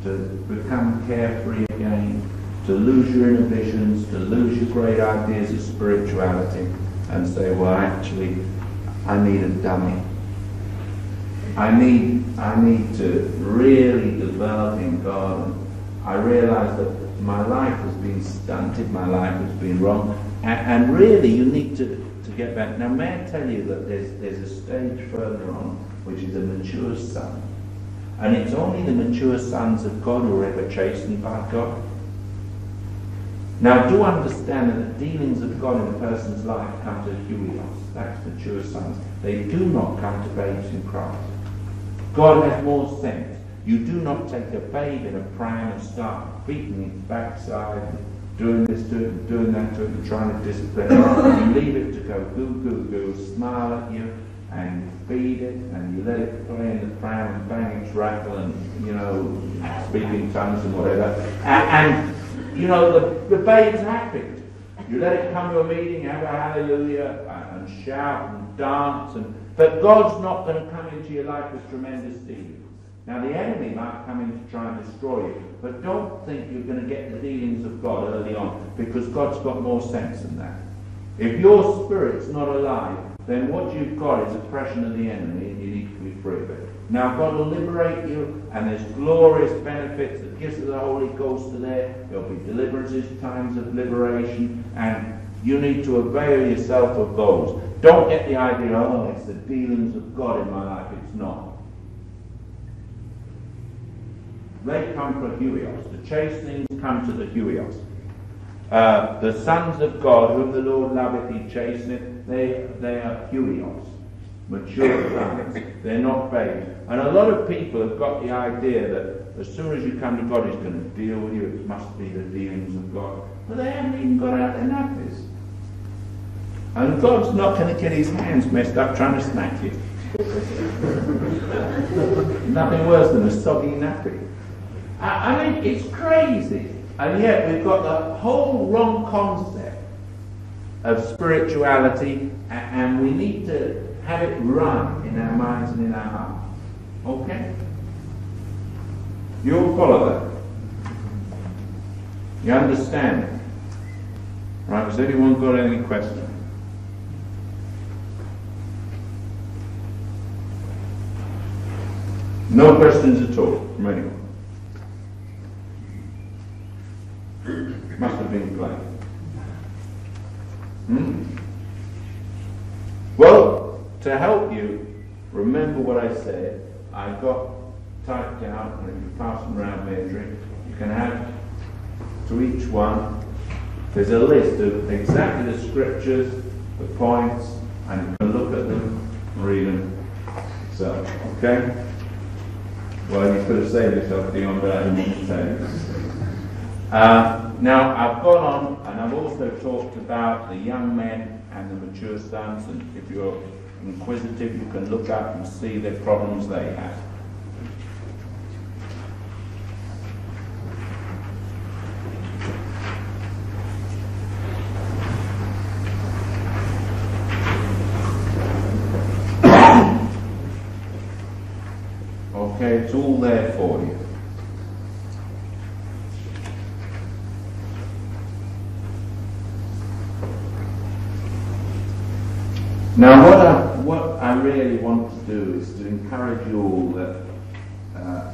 To become carefree again. To lose your inhibitions, to lose your great ideas of spirituality, and say, well, actually, I need a dummy. I need, I need to really develop in God. I realise that my life has been stunted, my life has been wrong, and, and really you need to, to get back. Now, may I tell you that there's, there's a stage further on, which is a mature son. And it's only the mature sons of God who are ever chastened by God. Now, do understand that the dealings of God in a person's life come to huios, that's mature sons. They do not come to babes in Christ. God has more sense. You do not take a babe in a pram and start beating its backside, doing this to it, doing that to it, and trying to discipline it. You leave it to go goo, goo, goo, smile at you, and feed it, and you let it play in the pram, and bang its rattle, and, you know, speak in tongues and whatever. And... and you know, the, the babe's happy. You let it come to a meeting, have a hallelujah, and, and shout and dance. And, but God's not going to come into your life with tremendous dealings. Now, the enemy might come in to try and destroy you, but don't think you're going to get the dealings of God early on, because God's got more sense than that. If your spirit's not alive, then what you've got is oppression of the enemy, and you need to be free of it. Now God will liberate you, and there's glorious benefits, the gifts of the Holy Ghost are there, there'll be deliverances, times of liberation, and you need to avail yourself of those. Don't get the idea, oh, it's the dealings of God in my life. It's not. They come for Huios. The chastings come to the Huios. Uh, the sons of God, whom the Lord loveth, he chasteneth, they, they are Huios. Mature sons. They're not babes. And a lot of people have got the idea that as soon as you come to God, he's going to deal with you. It must be the dealings of God. But they haven't even got out their nappies. And God's not going to get his hands messed up trying to snatch it. Nothing worse than a soggy nappy. I, I mean, it's crazy. And yet we've got the whole wrong concept of spirituality, and, and we need to have it run in our minds and in our hearts. Okay? You'll follow that. You understand it. Right, has anyone got any questions? No questions at all from anyone. Must have been blank. Hmm? Well, to help you, remember what I said. I got typed out, and if you pass them around, Mary, you can have to each one. There's a list of exactly the scriptures, the points, and you can look at them, read them. So, okay. Well, you could have saved yourself the on, but I didn't say. Uh, now, I've gone on, and I've also talked about the young men and the mature sons, and if you're inquisitive, you can look up and see the problems they have. It's all there for you. Now, what I, what I really want to do is to encourage you all that uh,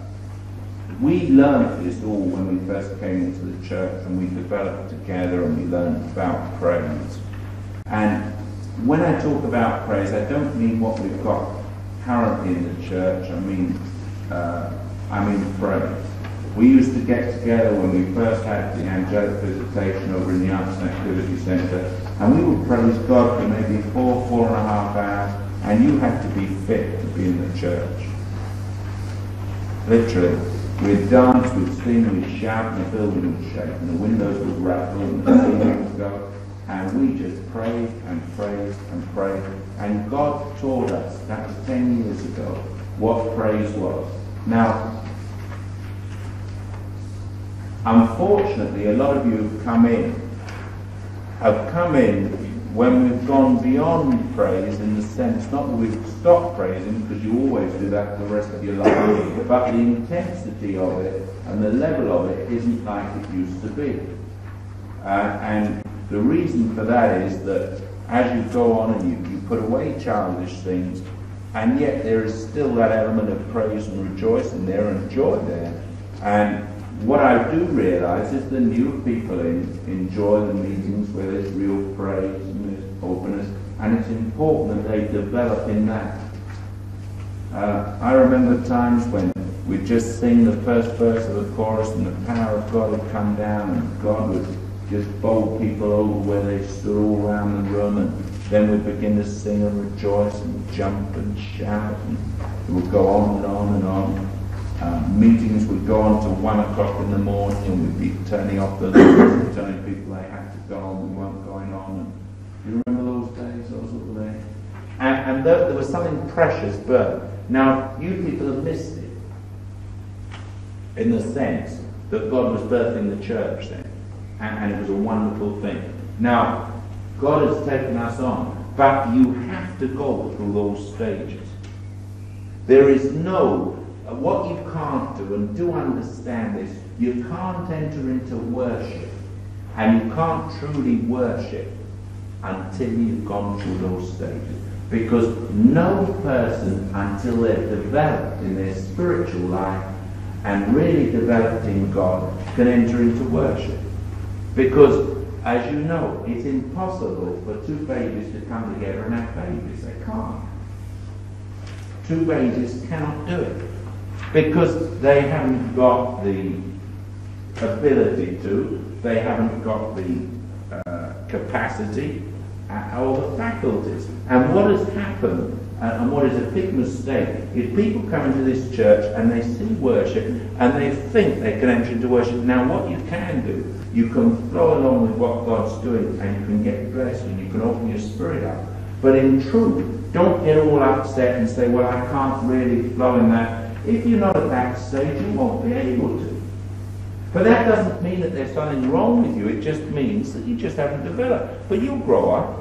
we learned this all when we first came into the church, and we developed together, and we learned about praise. And when I talk about praise, I don't mean what we've got currently in the church. I mean Uh, I mean praise. We used to get together when we first had the angelic visitation over in the Arts and Activity Centre, and we would praise God for maybe four, four and a half hours, and you had to be fit to be in the church. Literally. We'd dance, we'd sing, we'd shout, and the building would shake, and the windows would rattle, and the ceilings would go, and we just prayed and prayed and prayed, and God taught us, that was ten years ago, what praise was. Now, unfortunately, a lot of you have come in, have come in when we've gone beyond praise, in the sense, not that we've stopped praising, because you always do that for the rest of your life, but the intensity of it and the level of it isn't like it used to be. Uh, and the reason for that is that as you go on and you, you put away childish things, and yet there is still that element of praise and rejoicing there and joy there. And what I do realise is the new people in, enjoy the meetings where there's real praise and there's openness, and it's important that they develop in that. Uh, I remember times when we'd just sing the first verse of the chorus and the power of God would come down, and God would just bowl people over where they stood all around the room, and then we begin to sing and rejoice and jump and shout, and it would go on and on and on. Uh, meetings would go on to one o'clock in the morning, and we'd be turning off the lights and telling people they had to go on, we weren't going on. Do you remember those days? Those were the days. And, and there, there was something precious burnt. Now, you people have missed it, in the sense that God was birthing the church then, and, and it was a wonderful thing. Now, God has taken us on, but you have to go through those stages. There is no, what you can't do, and do understand this, you can't enter into worship, and you can't truly worship until you've gone through those stages. Because no person, until they've developed in their spiritual life and really developed in God, can enter into worship. Because, as you know, it's impossible for two babies to come together and have babies. They can't. Two babies cannot do it. Because they haven't got the ability to, they haven't got the uh, capacity or the faculties. And what has happened, and what is a big mistake, is people come into this church and they see worship and they think they can enter into worship. Now what you can do, you can flow along with what God's doing and you can get blessed and you can open your spirit up. But in truth, don't get all upset and say, well, I can't really flow in that. If you're not at that stage, you won't be able to. But that doesn't mean that there's something wrong with you. It just means that you just haven't developed. But you'll grow up.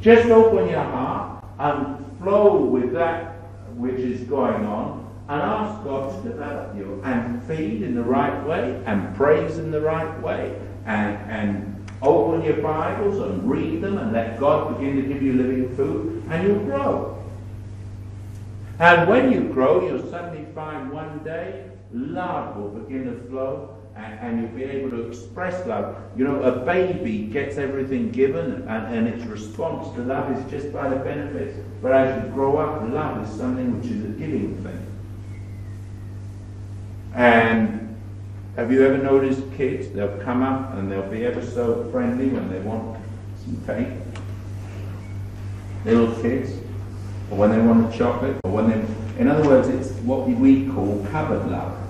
Just open your heart and flow with that which is going on and ask God to develop you and feed in the right way and praise in the right way and, and open your Bibles and read them and let God begin to give you living food and you'll grow. And when you grow, you'll suddenly find one day love will begin to flow. And, and you'll be able to express love. You know, a baby gets everything given, and, and its response to love is just by the benefits. But as you grow up, love is something which is a giving thing. And have you ever noticed kids? They'll come up and they'll be ever so friendly when they want some cake. Little kids, or when they want a chocolate, or when they. In other words, it's what we call cupboard love.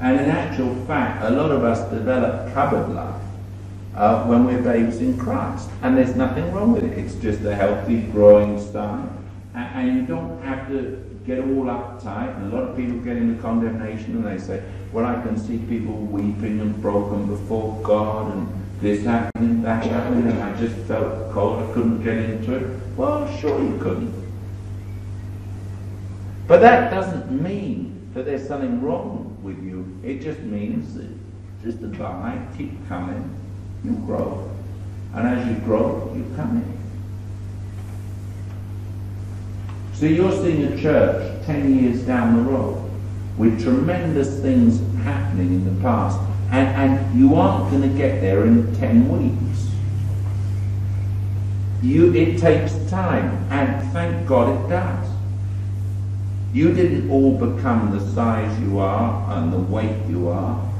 And in actual fact, a lot of us develop cupboard love uh, when we're babes in Christ. And there's nothing wrong with it. It's just a healthy, growing style. And, and you don't have to get all uptight. And a lot of people get into condemnation and they say, well, I can see people weeping and broken before God and this happened, that happened, and I just felt cold, I couldn't get into it. Well, sure you couldn't. But that doesn't mean that there's something wrong with you. It just means that just abide, keep coming, you grow. And as you grow, you come in. So you're seeing a church ten years down the road with tremendous things happening in the past. And, and you aren't going to get there in ten weeks. You, it takes time, and thank God it does. You didn't all become the size you are and the weight you are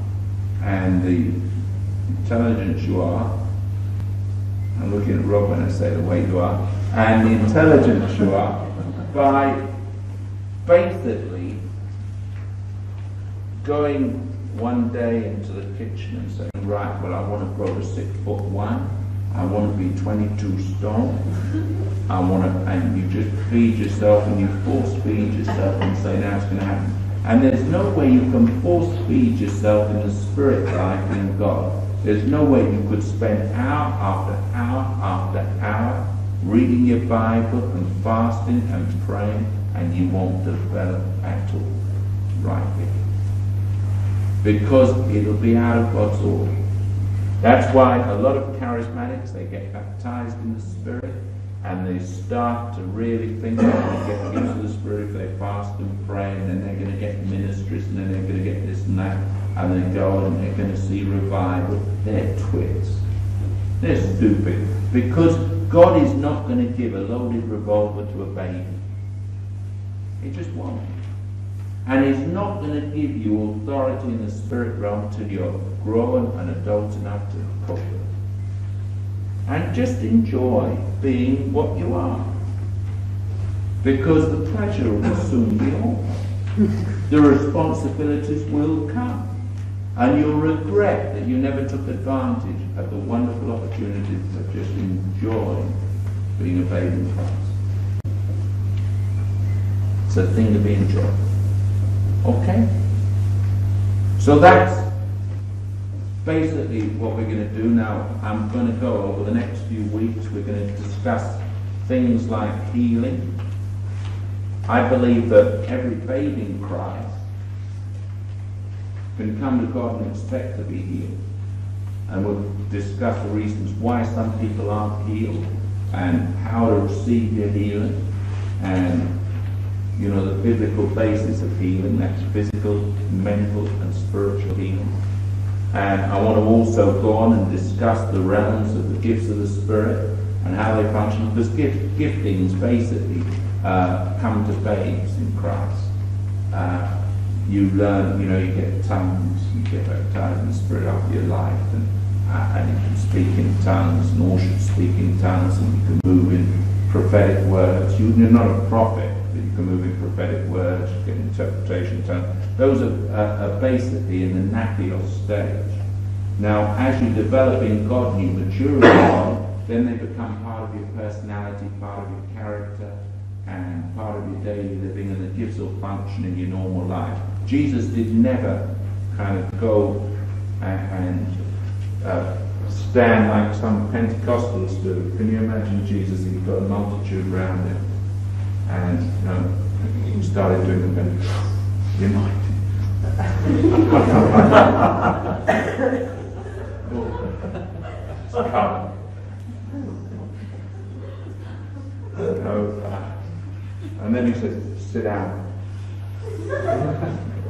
and the intelligence you are. I'm looking at Rob when I say the weight you are and the intelligence you are by basically going one day into the kitchen and saying, right, well, I want to grow to six foot one. I want to be twenty-two stone. I want to, and you just feed yourself and you force feed yourself and say, now it's going to happen. And there's no way you can force feed yourself in the spirit life in God. There's no way you could spend hour after hour after hour reading your Bible and fasting and praying and you won't develop at all. Right here. Because it'll be out of God's order. That's why a lot of charismatics, they get baptized in the Spirit and they start to really think they're going to get into the Spirit if they fast and pray and then they're going to get ministries and then they're going to get this and that and they go and they're going to see revival. They're twits. They're stupid. Because God is not going to give a loaded revolver to a baby. He just won't. And He's not going to give you authority in the Spirit realm till you're grown and adult enough to cope with it. And just enjoy being what you are. Because the pleasure will soon be over. The responsibilities will come. And you'll regret that you never took advantage of the wonderful opportunities of just enjoying being a baby in Christ. It's a thing to be enjoyed. Okay? So that's basically what we're going to do now. I'm going to go over the next few weeks, we're going to discuss things like healing. I believe that every baby in Christ can come to God and expect to be healed. And we'll discuss the reasons why some people aren't healed and how to receive their healing, and you know the biblical basis of healing, that's physical, mental and spiritual healing. And I want to also go on and discuss the realms of the gifts of the Spirit and how they function, because gift, giftings basically uh, come to babes in Christ. Uh, you learn, you know, you get tongues, you get baptized in the Spirit after your life, and, uh, and you can speak in tongues, and all should speak in tongues, and you can move in prophetic words. You, you're not a prophet, but you can move in prophetic words, you get interpretation tongues. Those are, are, are basically in the napios stage. Now, as you develop in God and you mature in God, then they become part of your personality, part of your character, and part of your daily living, and the gifts will function in your normal life. Jesus did never kind of go and, and uh, stand like some Pentecostals do. Can you imagine Jesus? He put a multitude around him, and you know, he started doing the Pentecost. You're mighty. And then he says, sit down.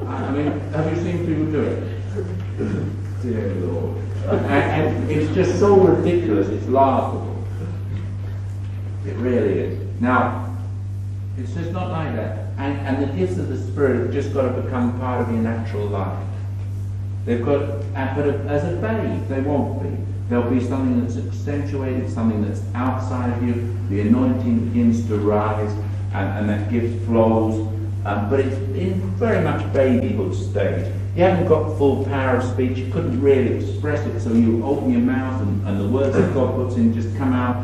I mean, have you seen people do it? Dear Lord. And, and it's just so ridiculous, it's laughable. It really is. Now, it's just not like that. And, and the gifts of the Spirit have just got to become part of your natural life. They've got, but as a babe, they won't be. There'll be something that's accentuated, something that's outside of you. The anointing begins to rise, and, and that gift flows. Um, but it's in very much babyhood stage. You haven't got full power of speech, you couldn't really express it, so you open your mouth and, and the words that God puts in just come out,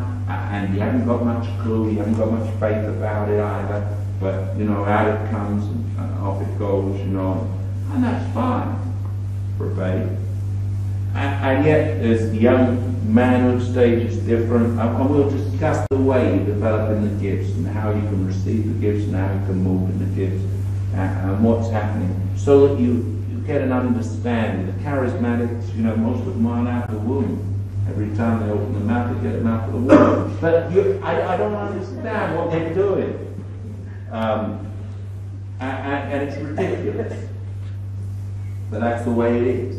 and you haven't got much clue, you haven't got much faith about it either, but you know, out it comes and, and off it goes, you know, and that's fine for a baby. And, and yet there's the young manhood stage is different, and we'll discuss the way you develop in the gifts and how you can receive the gifts and how you can move in the gifts and, and what's happening, so that you get an understanding. The charismatics, you know, most of them aren't out of the womb. Every time they open the mouth, they get them out of the womb. But you, I, I don't understand what they're doing. Um, and, and it's ridiculous. But that's the way it is.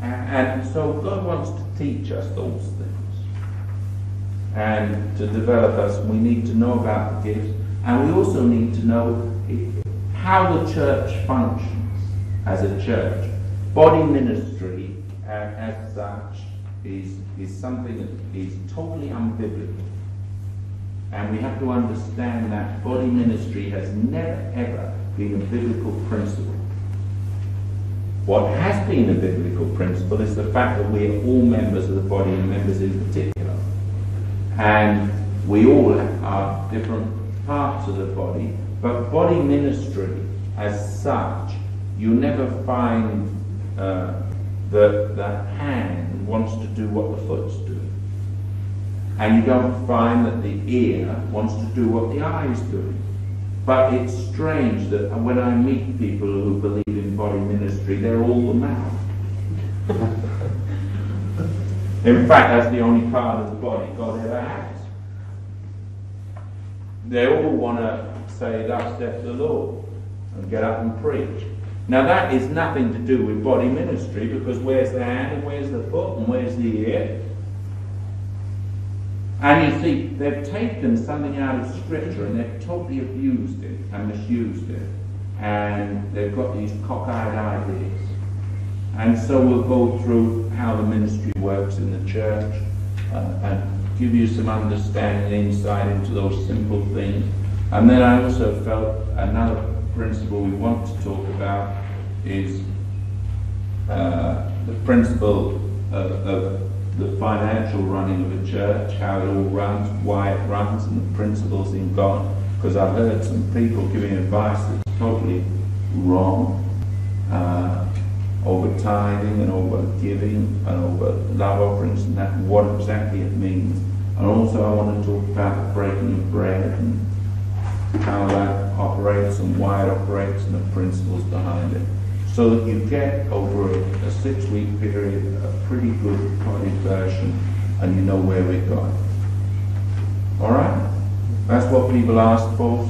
And, and so God wants to teach us those things. And to develop us, we need to know about the gifts. And we also need to know how the church functions. As a church, body ministry uh, as such is is something that is totally unbiblical, and we have to understand that body ministry has never ever been a biblical principle. What has been a biblical principle is the fact that we are all members of the body, and members in particular, and we all are different parts of the body. But body ministry as such, you never find uh, that the hand wants to do what the foot's doing. And you don't find that the ear wants to do what the eye's doing. But it's strange that when I meet people who believe in body ministry, they're all the mouth. In fact, that's the only part of the body God ever has. They all want to say, thus saith the Lord, and get up and preach. Now that is nothing to do with body ministry, because where's the hand and where's the foot and where's the ear? And you see, they've taken something out of Scripture and they've totally abused it and misused it. And they've got these cockeyed ideas. And so we'll go through how the ministry works in the church uh, and give you some understanding and insight into those simple things. And then I also felt another principle we want to talk about is uh, the principle of, of the financial running of a church, how it all runs, why it runs, and the principles in God. Because I've heard some people giving advice that's totally wrong uh, over tithing and over giving and over love offerings and that, and what exactly it means. And also I want to talk about the breaking of bread and how that operates and why it operates and the principles behind it, so that you get over a six-week period a pretty good body version, and you know where we're going. Alright? That's what people ask for.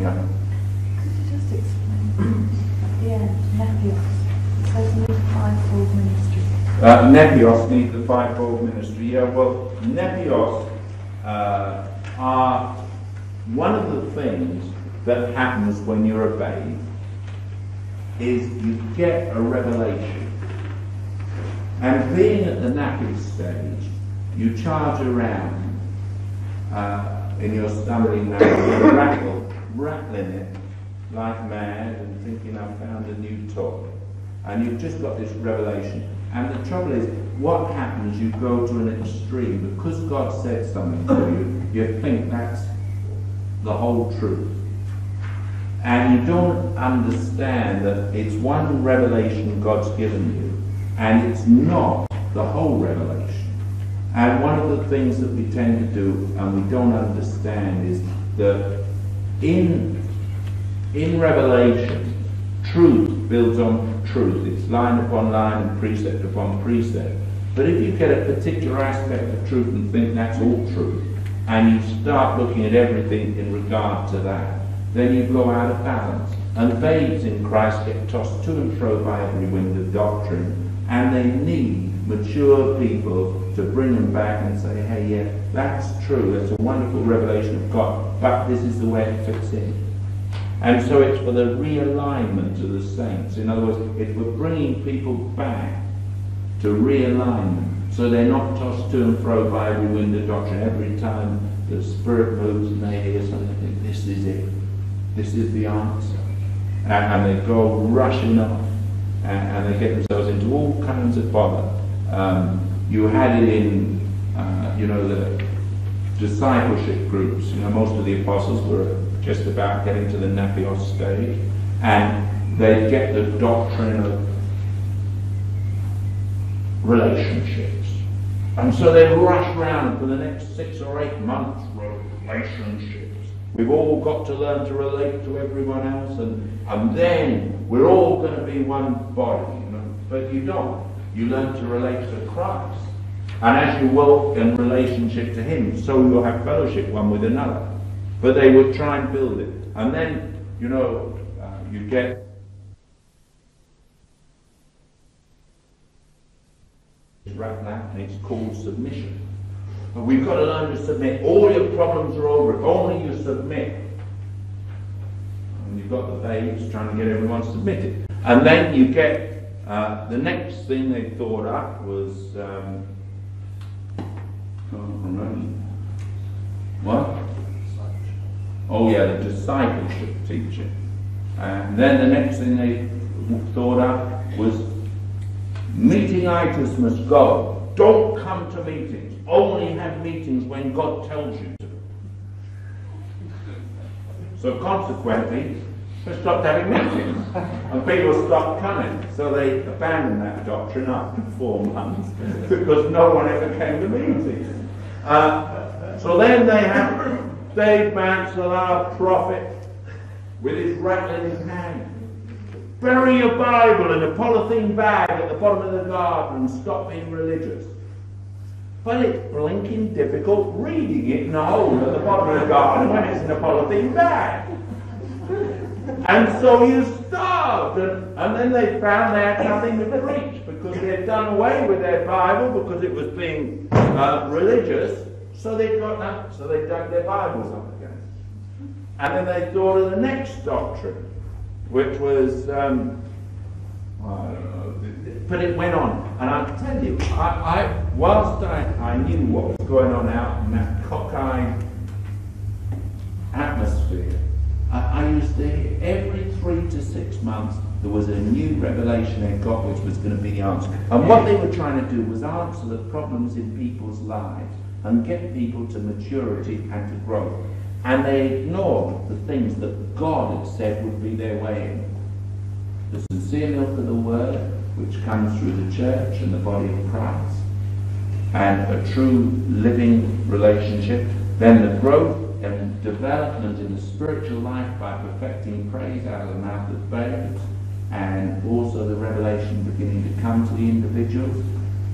Yeah. Could you just explain at the end, Nepios? It says need the fivefold ministry. Uh, Nepios need the fivefold ministry. Yeah, well, Nepios uh, are one of the things that happens when you're a babe is you get a revelation. And being at the nappy stage, you charge around uh, in your stumbling now, you rattle, rattling it like mad and thinking I've found a new toy. And you've just got this revelation. And the trouble is, what happens, you go to an extreme. Because God said something to you, you think that's the whole truth. And you don't understand that it's one revelation God's given you. And it's not the whole revelation. And one of the things that we tend to do and we don't understand is that in, in revelation, truth builds on truth. It's line upon line and precept upon precept. But if you get a particular aspect of truth and think that's all truth, and you start looking at everything in regard to that, then you go out of balance. And babes in Christ get tossed to and fro by every wind of doctrine. And they need mature people to bring them back and say, hey, yeah, that's true. That's a wonderful revelation of God, but this is the way it fits in. And so it's for the realignment of the saints. In other words, it's for bringing people back to realignment so they're not tossed to and fro by every wind of doctrine. Every time the Spirit moves and they hear something, they think, this is it. This is the answer. And, and they go rushing off. And, and they get themselves into all kinds of bother. Um, you had it in, uh, you know, the discipleship groups. You know, most of the apostles were just about getting to the napios stage, and they get the doctrine of relationships, and so they rush around for the next six or eight months. Relationships. We've all got to learn to relate to everyone else, and and then. We're all going to be one body, you know? But you don't. You learn to relate to Christ. And as you walk in relationship to him, so you'll have fellowship one with another. But they will try and build it. And then, you know, uh, you get... and it's called submission. But we've got to learn to submit. All your problems are over if only you submit. And you've got the babes trying to get everyone submitted. And then you get, uh, the next thing they thought up was, um, I can't remember. What? Oh yeah, the discipleship teaching. And then the next thing they thought up was, meetingitis must go. Don't come to meetings. Only have meetings when God tells you. So consequently, they stopped having meetings, and people stopped coming. So they abandoned that doctrine after four months because no one ever came to meetings. Uh, so then they have Dave Mansala, prophet, with his rattle in his hand. Bury your Bible in a polythene bag at the bottom of the garden and stop being religious. But it's blinking difficult reading it in a hole at the bottom of the garden when it's in a polythene bag. And so you starved, and, and then they found they had nothing to preach because they had done away with their Bible because it was being uh, religious. So they got nothing, so they dug their Bibles up again. And then they thought of the next doctrine, which was um, I don't know. But it went on, and I tell you, I, I whilst I, I knew what was going on out in that cockeyed atmosphere, I, I used to hear every three to six months there was a new revelation they got which was going to be the answer. And what they were trying to do was answer the problems in people's lives and get people to maturity and to growth. And they ignored the things that God had said would be their way in. The sincere milk of the word, which comes through the church and the body of Christ, and a true living relationship, then the growth and development in the spiritual life by perfecting praise out of the mouth of babes, and also the revelation beginning to come to the individuals,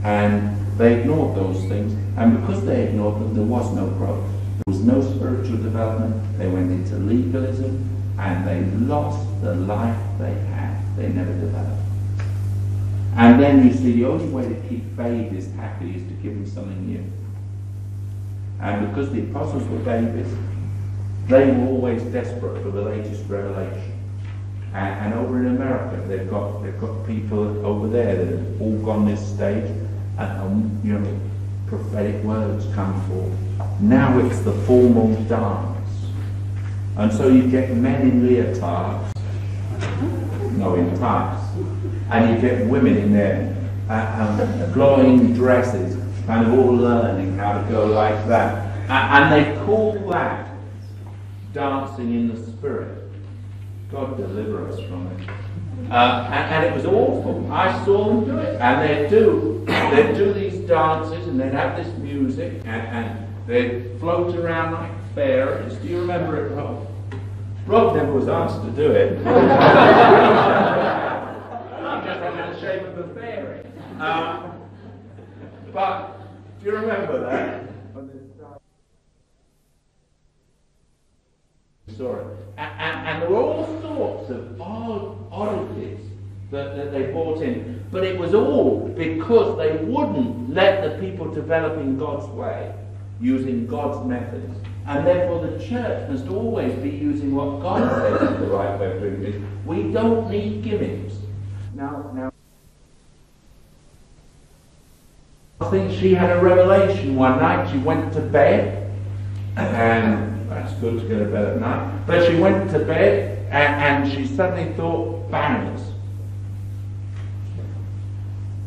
and They ignored those things, and because they ignored them, there was no growth. There was no spiritual development. They went into legalism, and they lost the life they had. They never developed. And then you see, the only way to keep babies happy is to give them something new. And because the apostles were babies, they were always desperate for the latest revelation. And, and over in America, they've got they've got people over there that have all gone this stage, and um, you know, prophetic words come forth. Now it's the formal dance, and so you get men in leotards, no in ties, and you get women in their uh, um, glowing dresses, kind of all learning how to go like that, and, and they call that dancing in the spirit. God deliver us from it. Uh, and, and it was awful. I saw them do it. And they'd do, they'd do these dances, and they'd have this music, and, and they'd float around like fairies. Do you remember it, Rob? Rob never was asked to do it. I'm just under the shape of a fairy. Um, but do you remember that? Saw it. And, and, and there were all sorts of odd oddities that, that they brought in. But it was all because they wouldn't let the people develop in God's way, using God's methods. And therefore the church must always be using what God says is the right way of doing things. We don't need gimmicks. Now, now, I think she had a revelation one night. She went to bed and that's good to go to bed at night. But she went to bed and, and she suddenly thought banners.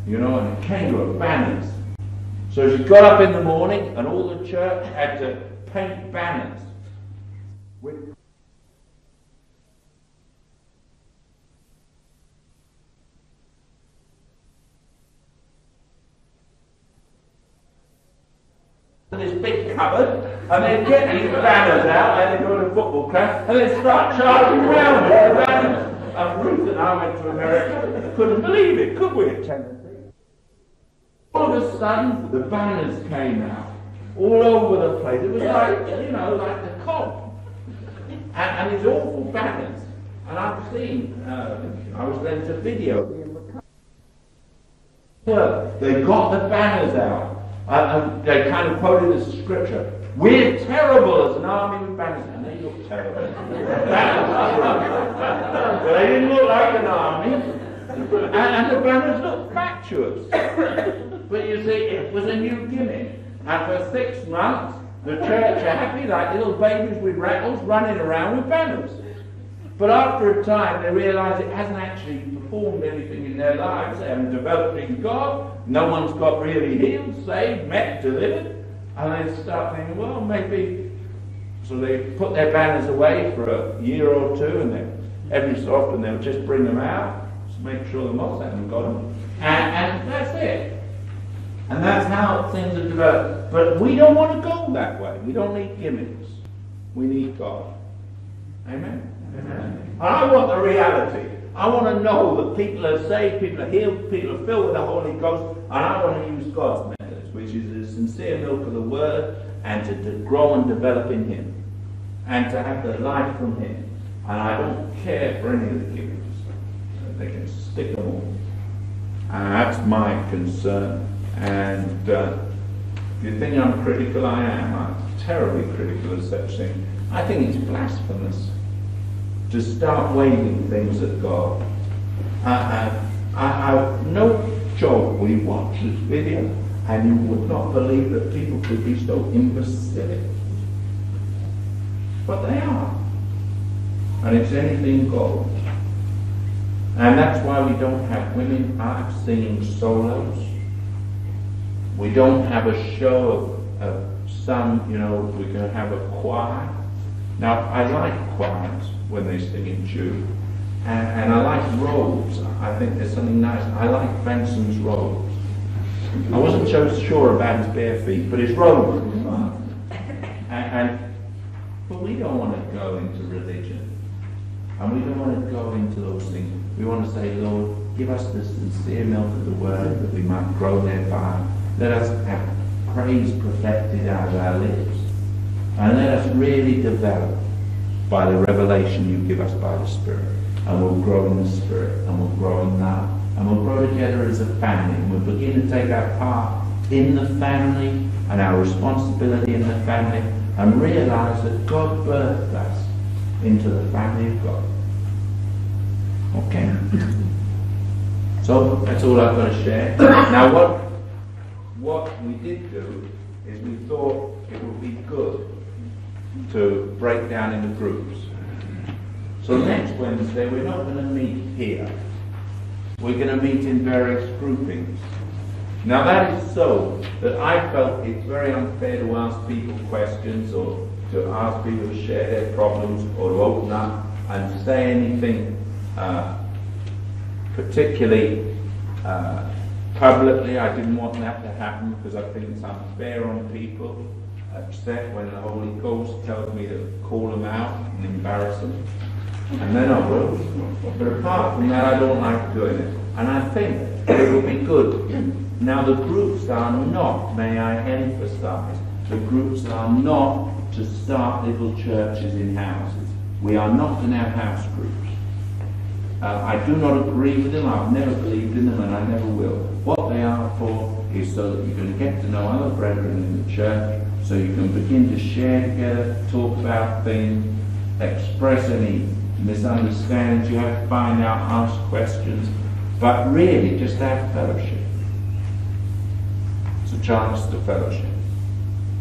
You know, and it came to her, banners. So she got up in the morning and all the church had to paint banners. With this big cupboard, and they'd get these banners out, and they'd go to a football club, and they'd start charging around with the banners. And Ruth and I went to America, couldn't believe it, could we? All of a sudden, the banners came out, all over the place. It was like, you know, like the Cob. And, and these awful banners. And I've seen, uh, I was then to video. They got the banners out. Uh, and they kind of quoted the scripture, we're terrible as an army with banners, and they look terrible. They didn't look like an army, and, and the banners looked fatuous. But you see, it was a new gimmick, and for six months the church are happy like little babies with rattles running around with banners. But after a time they realise it hasn't actually performed anything in their lives. They haven't developed in God, no one's got really healed, saved, met, delivered, and they start thinking, well, maybe. So they put their banners away for a year or two, and they, every so often they'll just bring them out to make sure the mobs haven't got them. And, and that's it. And that's how things are developed. But we don't want to go that way. We don't need gimmicks. We need God. Amen. Amen. I want the reality. I want to know that people are saved, people are healed, people are filled with the Holy Ghost, and I want to use God's methods, which is the sincere milk of the Word, and to, to grow and develop in Him, and to have the life from Him. And I don't care for any of the givings. They can stick them all. And that's my concern. And uh, if you think I'm critical, I am. I'm terribly critical of such things. I think it's blasphemous to start waving things at God. I, I, I, I, no job we watch this video, and you would not believe that people could be so imbecilic. But they are. And it's anything God. And that's why we don't have women up singing solos. We don't have a show of, of some, you know, we're going to have a choir. Now, I like choirs when they sing in tune, and, and I like robes. I think there's something nice. I like Benson's robes. I wasn't so sure about his bare feet, but his robes were fun. And, and but we don't want to go into religion, and we don't want to go into those things. We want to say, Lord, give us the sincere milk of the Word that we might grow thereby, Let us have praise perfected out of our lips. And let us really develop by the revelation you give us by the Spirit. And we'll grow in the Spirit, and we'll grow in love, and we'll grow together as a family, and we'll begin to take our part in the family and our responsibility in the family, and realize that God birthed us into the family of God. Okay. So that's all I've got to share. Now what what we did do is we thought it would be good to break down into groups. So next Wednesday we're not going to meet here. We're going to meet in various groupings. Now that is so that I felt it's very unfair to ask people questions or to ask people to share their problems or to open up and say anything uh, particularly uh, publicly. I didn't want that to happen because I think it's unfair on people, except when the Holy Ghost tells me to call them out and embarrass them. And then I will. But apart from that, I don't like doing it. And I think it will be good. Now the groups are not, may I emphasize, the groups are not to start little churches in houses. We are not going to have house groups. Uh, I do not agree with them, I've never believed in them and I never will. What they are for is so that you can get to know other brethren in the church, so you can begin to share together, talk about things, express any misunderstandings you have, find out, ask questions, but really just have fellowship. It's a chance to fellowship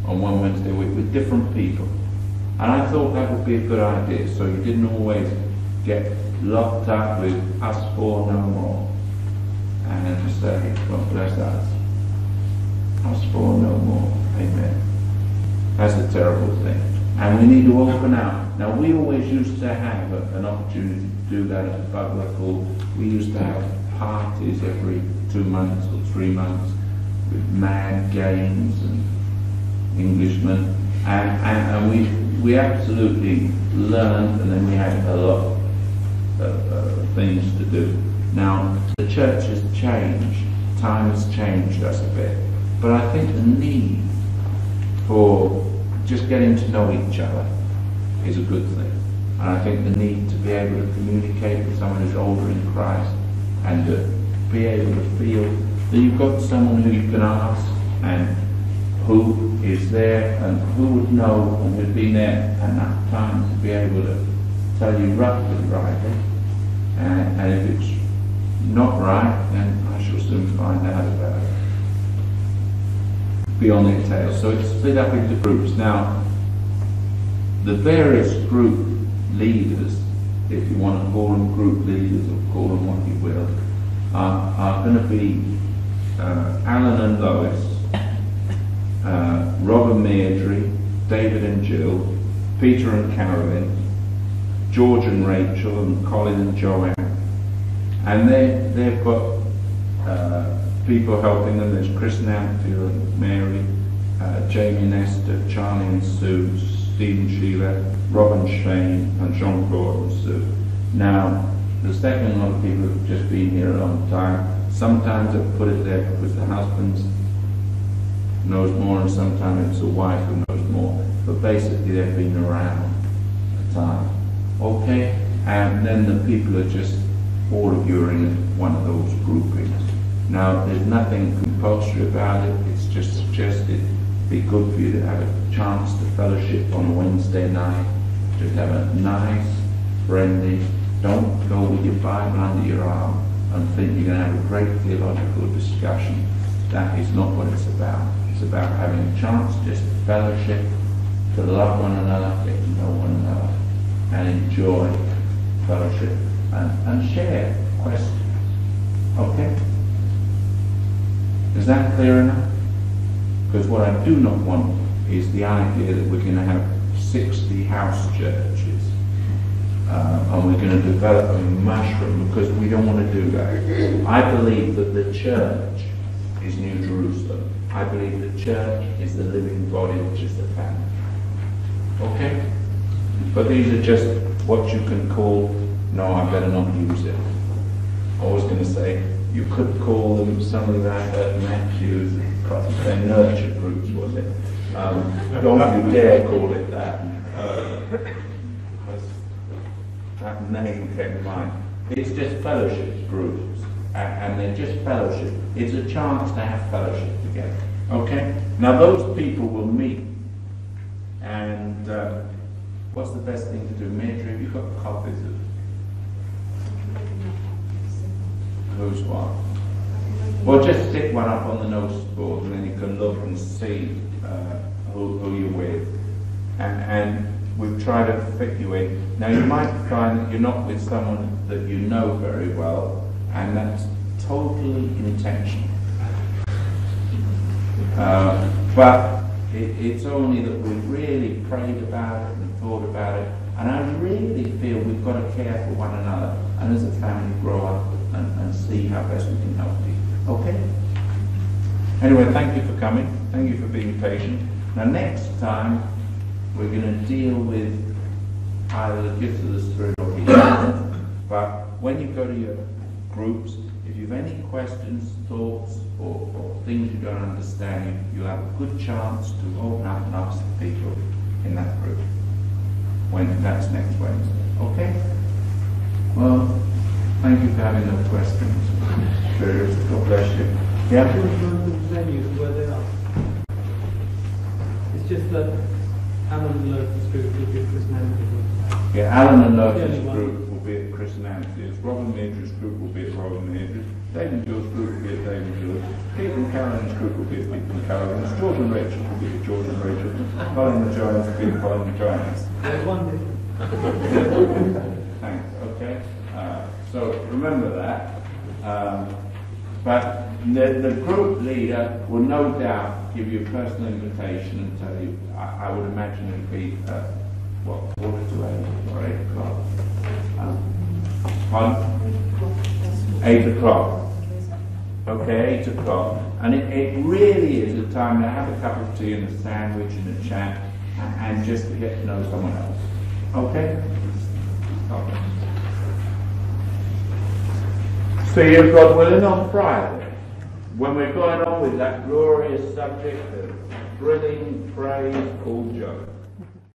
on one Wednesday week with different people. And I thought that would be a good idea, so you didn't always get locked up with us four no more. And say, God bless us. Us four no more. Amen. That's a terrible thing. And we need to open up. Now we always used to have an opportunity to do that at the public hall. We used to have parties every two months or three months. With mad games and Englishmen, and, and, and we we absolutely learned, and then we had a lot of uh, things to do. Now the church has changed, time has changed us a bit, but I think the need for just getting to know each other is a good thing, and I think the need to be able to communicate with someone who's older in Christ and to be able to feel that you've got someone who you can ask and who is there and who would know and who'd been there enough time to be able to tell you roughly right. And, and if it's not right, then I shall soon find out about it. Beyond their tails. So it's split up into groups. Now, the various group leaders, if you want to call them group leaders or call them what you will, are, are going to be Uh, Alan and Lois, uh, Robin Meadry, David and Jill, Peter and Carolyn, George and Rachel, and Colin and Joanne. And they, they've got uh, people helping them. There's Chris and Anthea and Mary, uh, Jamie and Esther, Charlie and Sue, Steve and Sheila, Rob and Shane, and Jean-Claude and Sue. Now, the second lot of people have just been here a long time. Sometimes I've put it there because the husband knows more and sometimes it's the wife who knows more. But basically they've been around a time. Okay? And then the people are just, all of you are in one of those groupings. Now there's nothing compulsory about it, it's just suggested. It'd be good for you to have a chance to fellowship on a Wednesday night. Just have a nice, friendly, don't go with your Bible under your arm and think you're going to have a great theological discussion. That is not what it's about. It's about having a chance just to fellowship, to love one another, get to know one another, and enjoy fellowship and, and share questions. Okay? Is that clear enough? Because what I do not want is the idea that we're going to have sixty house churches. Uh, and we're going to develop a mushroom, because we don't want to do that. I believe that the church is New Jerusalem. I believe the church is the living body, which is the family. Okay? But these are just what you can call, no, I better not use it. I was going to say, you could call them something like that, Matthews, trust, their nurture groups, was it? Um, don't you dare call it that. Uh, that name came to mind. It's just fellowship groups, and they're just fellowship. It's a chance to have fellowship together. Okay? Now those people will meet, and uh, what's the best thing to do? Meadry, have you got copies of who's what? Well, just stick one up on the notice board, and then you can look and see uh, who, who you're with. And, and we've tried to fit you in. Now, you might find that you're not with someone that you know very well, and that's totally intentional. Uh, but it, it's only that we've really prayed about it and thought about it, and I really feel we've got to care for one another, and as a family grow up and, and see how best we can help you. Okay? Anyway, thank you for coming. Thank you for being patient. Now, next time, we're going to deal with either the gifts of the Spirit or the other. But when you go to your groups, if you have any questions, thoughts, or, or things you don't understand, you'll have a good chance to open up and ask the people in that group. When that's next Wednesday. Okay? Well, thank you for having those questions. God bless you. Yeah? It's just that Alan and Lois' group will be a Christianity group. Yeah, Alan and Lois' group will be at Christianity. Robin Meadry's group will be at Robin Meadry. David and George's group will be at David and George. Peter and Colin's group will be at Peter and Colin's. George and Rachel will be at George and Rachel. Colin and the Giants will be at Colin and the Giants. There's one difference. Thanks, okay. Uh, so remember that. Um, but the, the group leader will no doubt give you a personal invitation and tell you, I, I would imagine it would be, uh, what, quarter to eight or eight o'clock? Um, eight o'clock. Okay, eight o'clock. And it, it really is a time to have a cup of tea and a sandwich and a chat and, and just to get to know someone else. Okay? Okay. See you, God willing, on Friday, when we're going on with that glorious subject of thrilling praise called Job.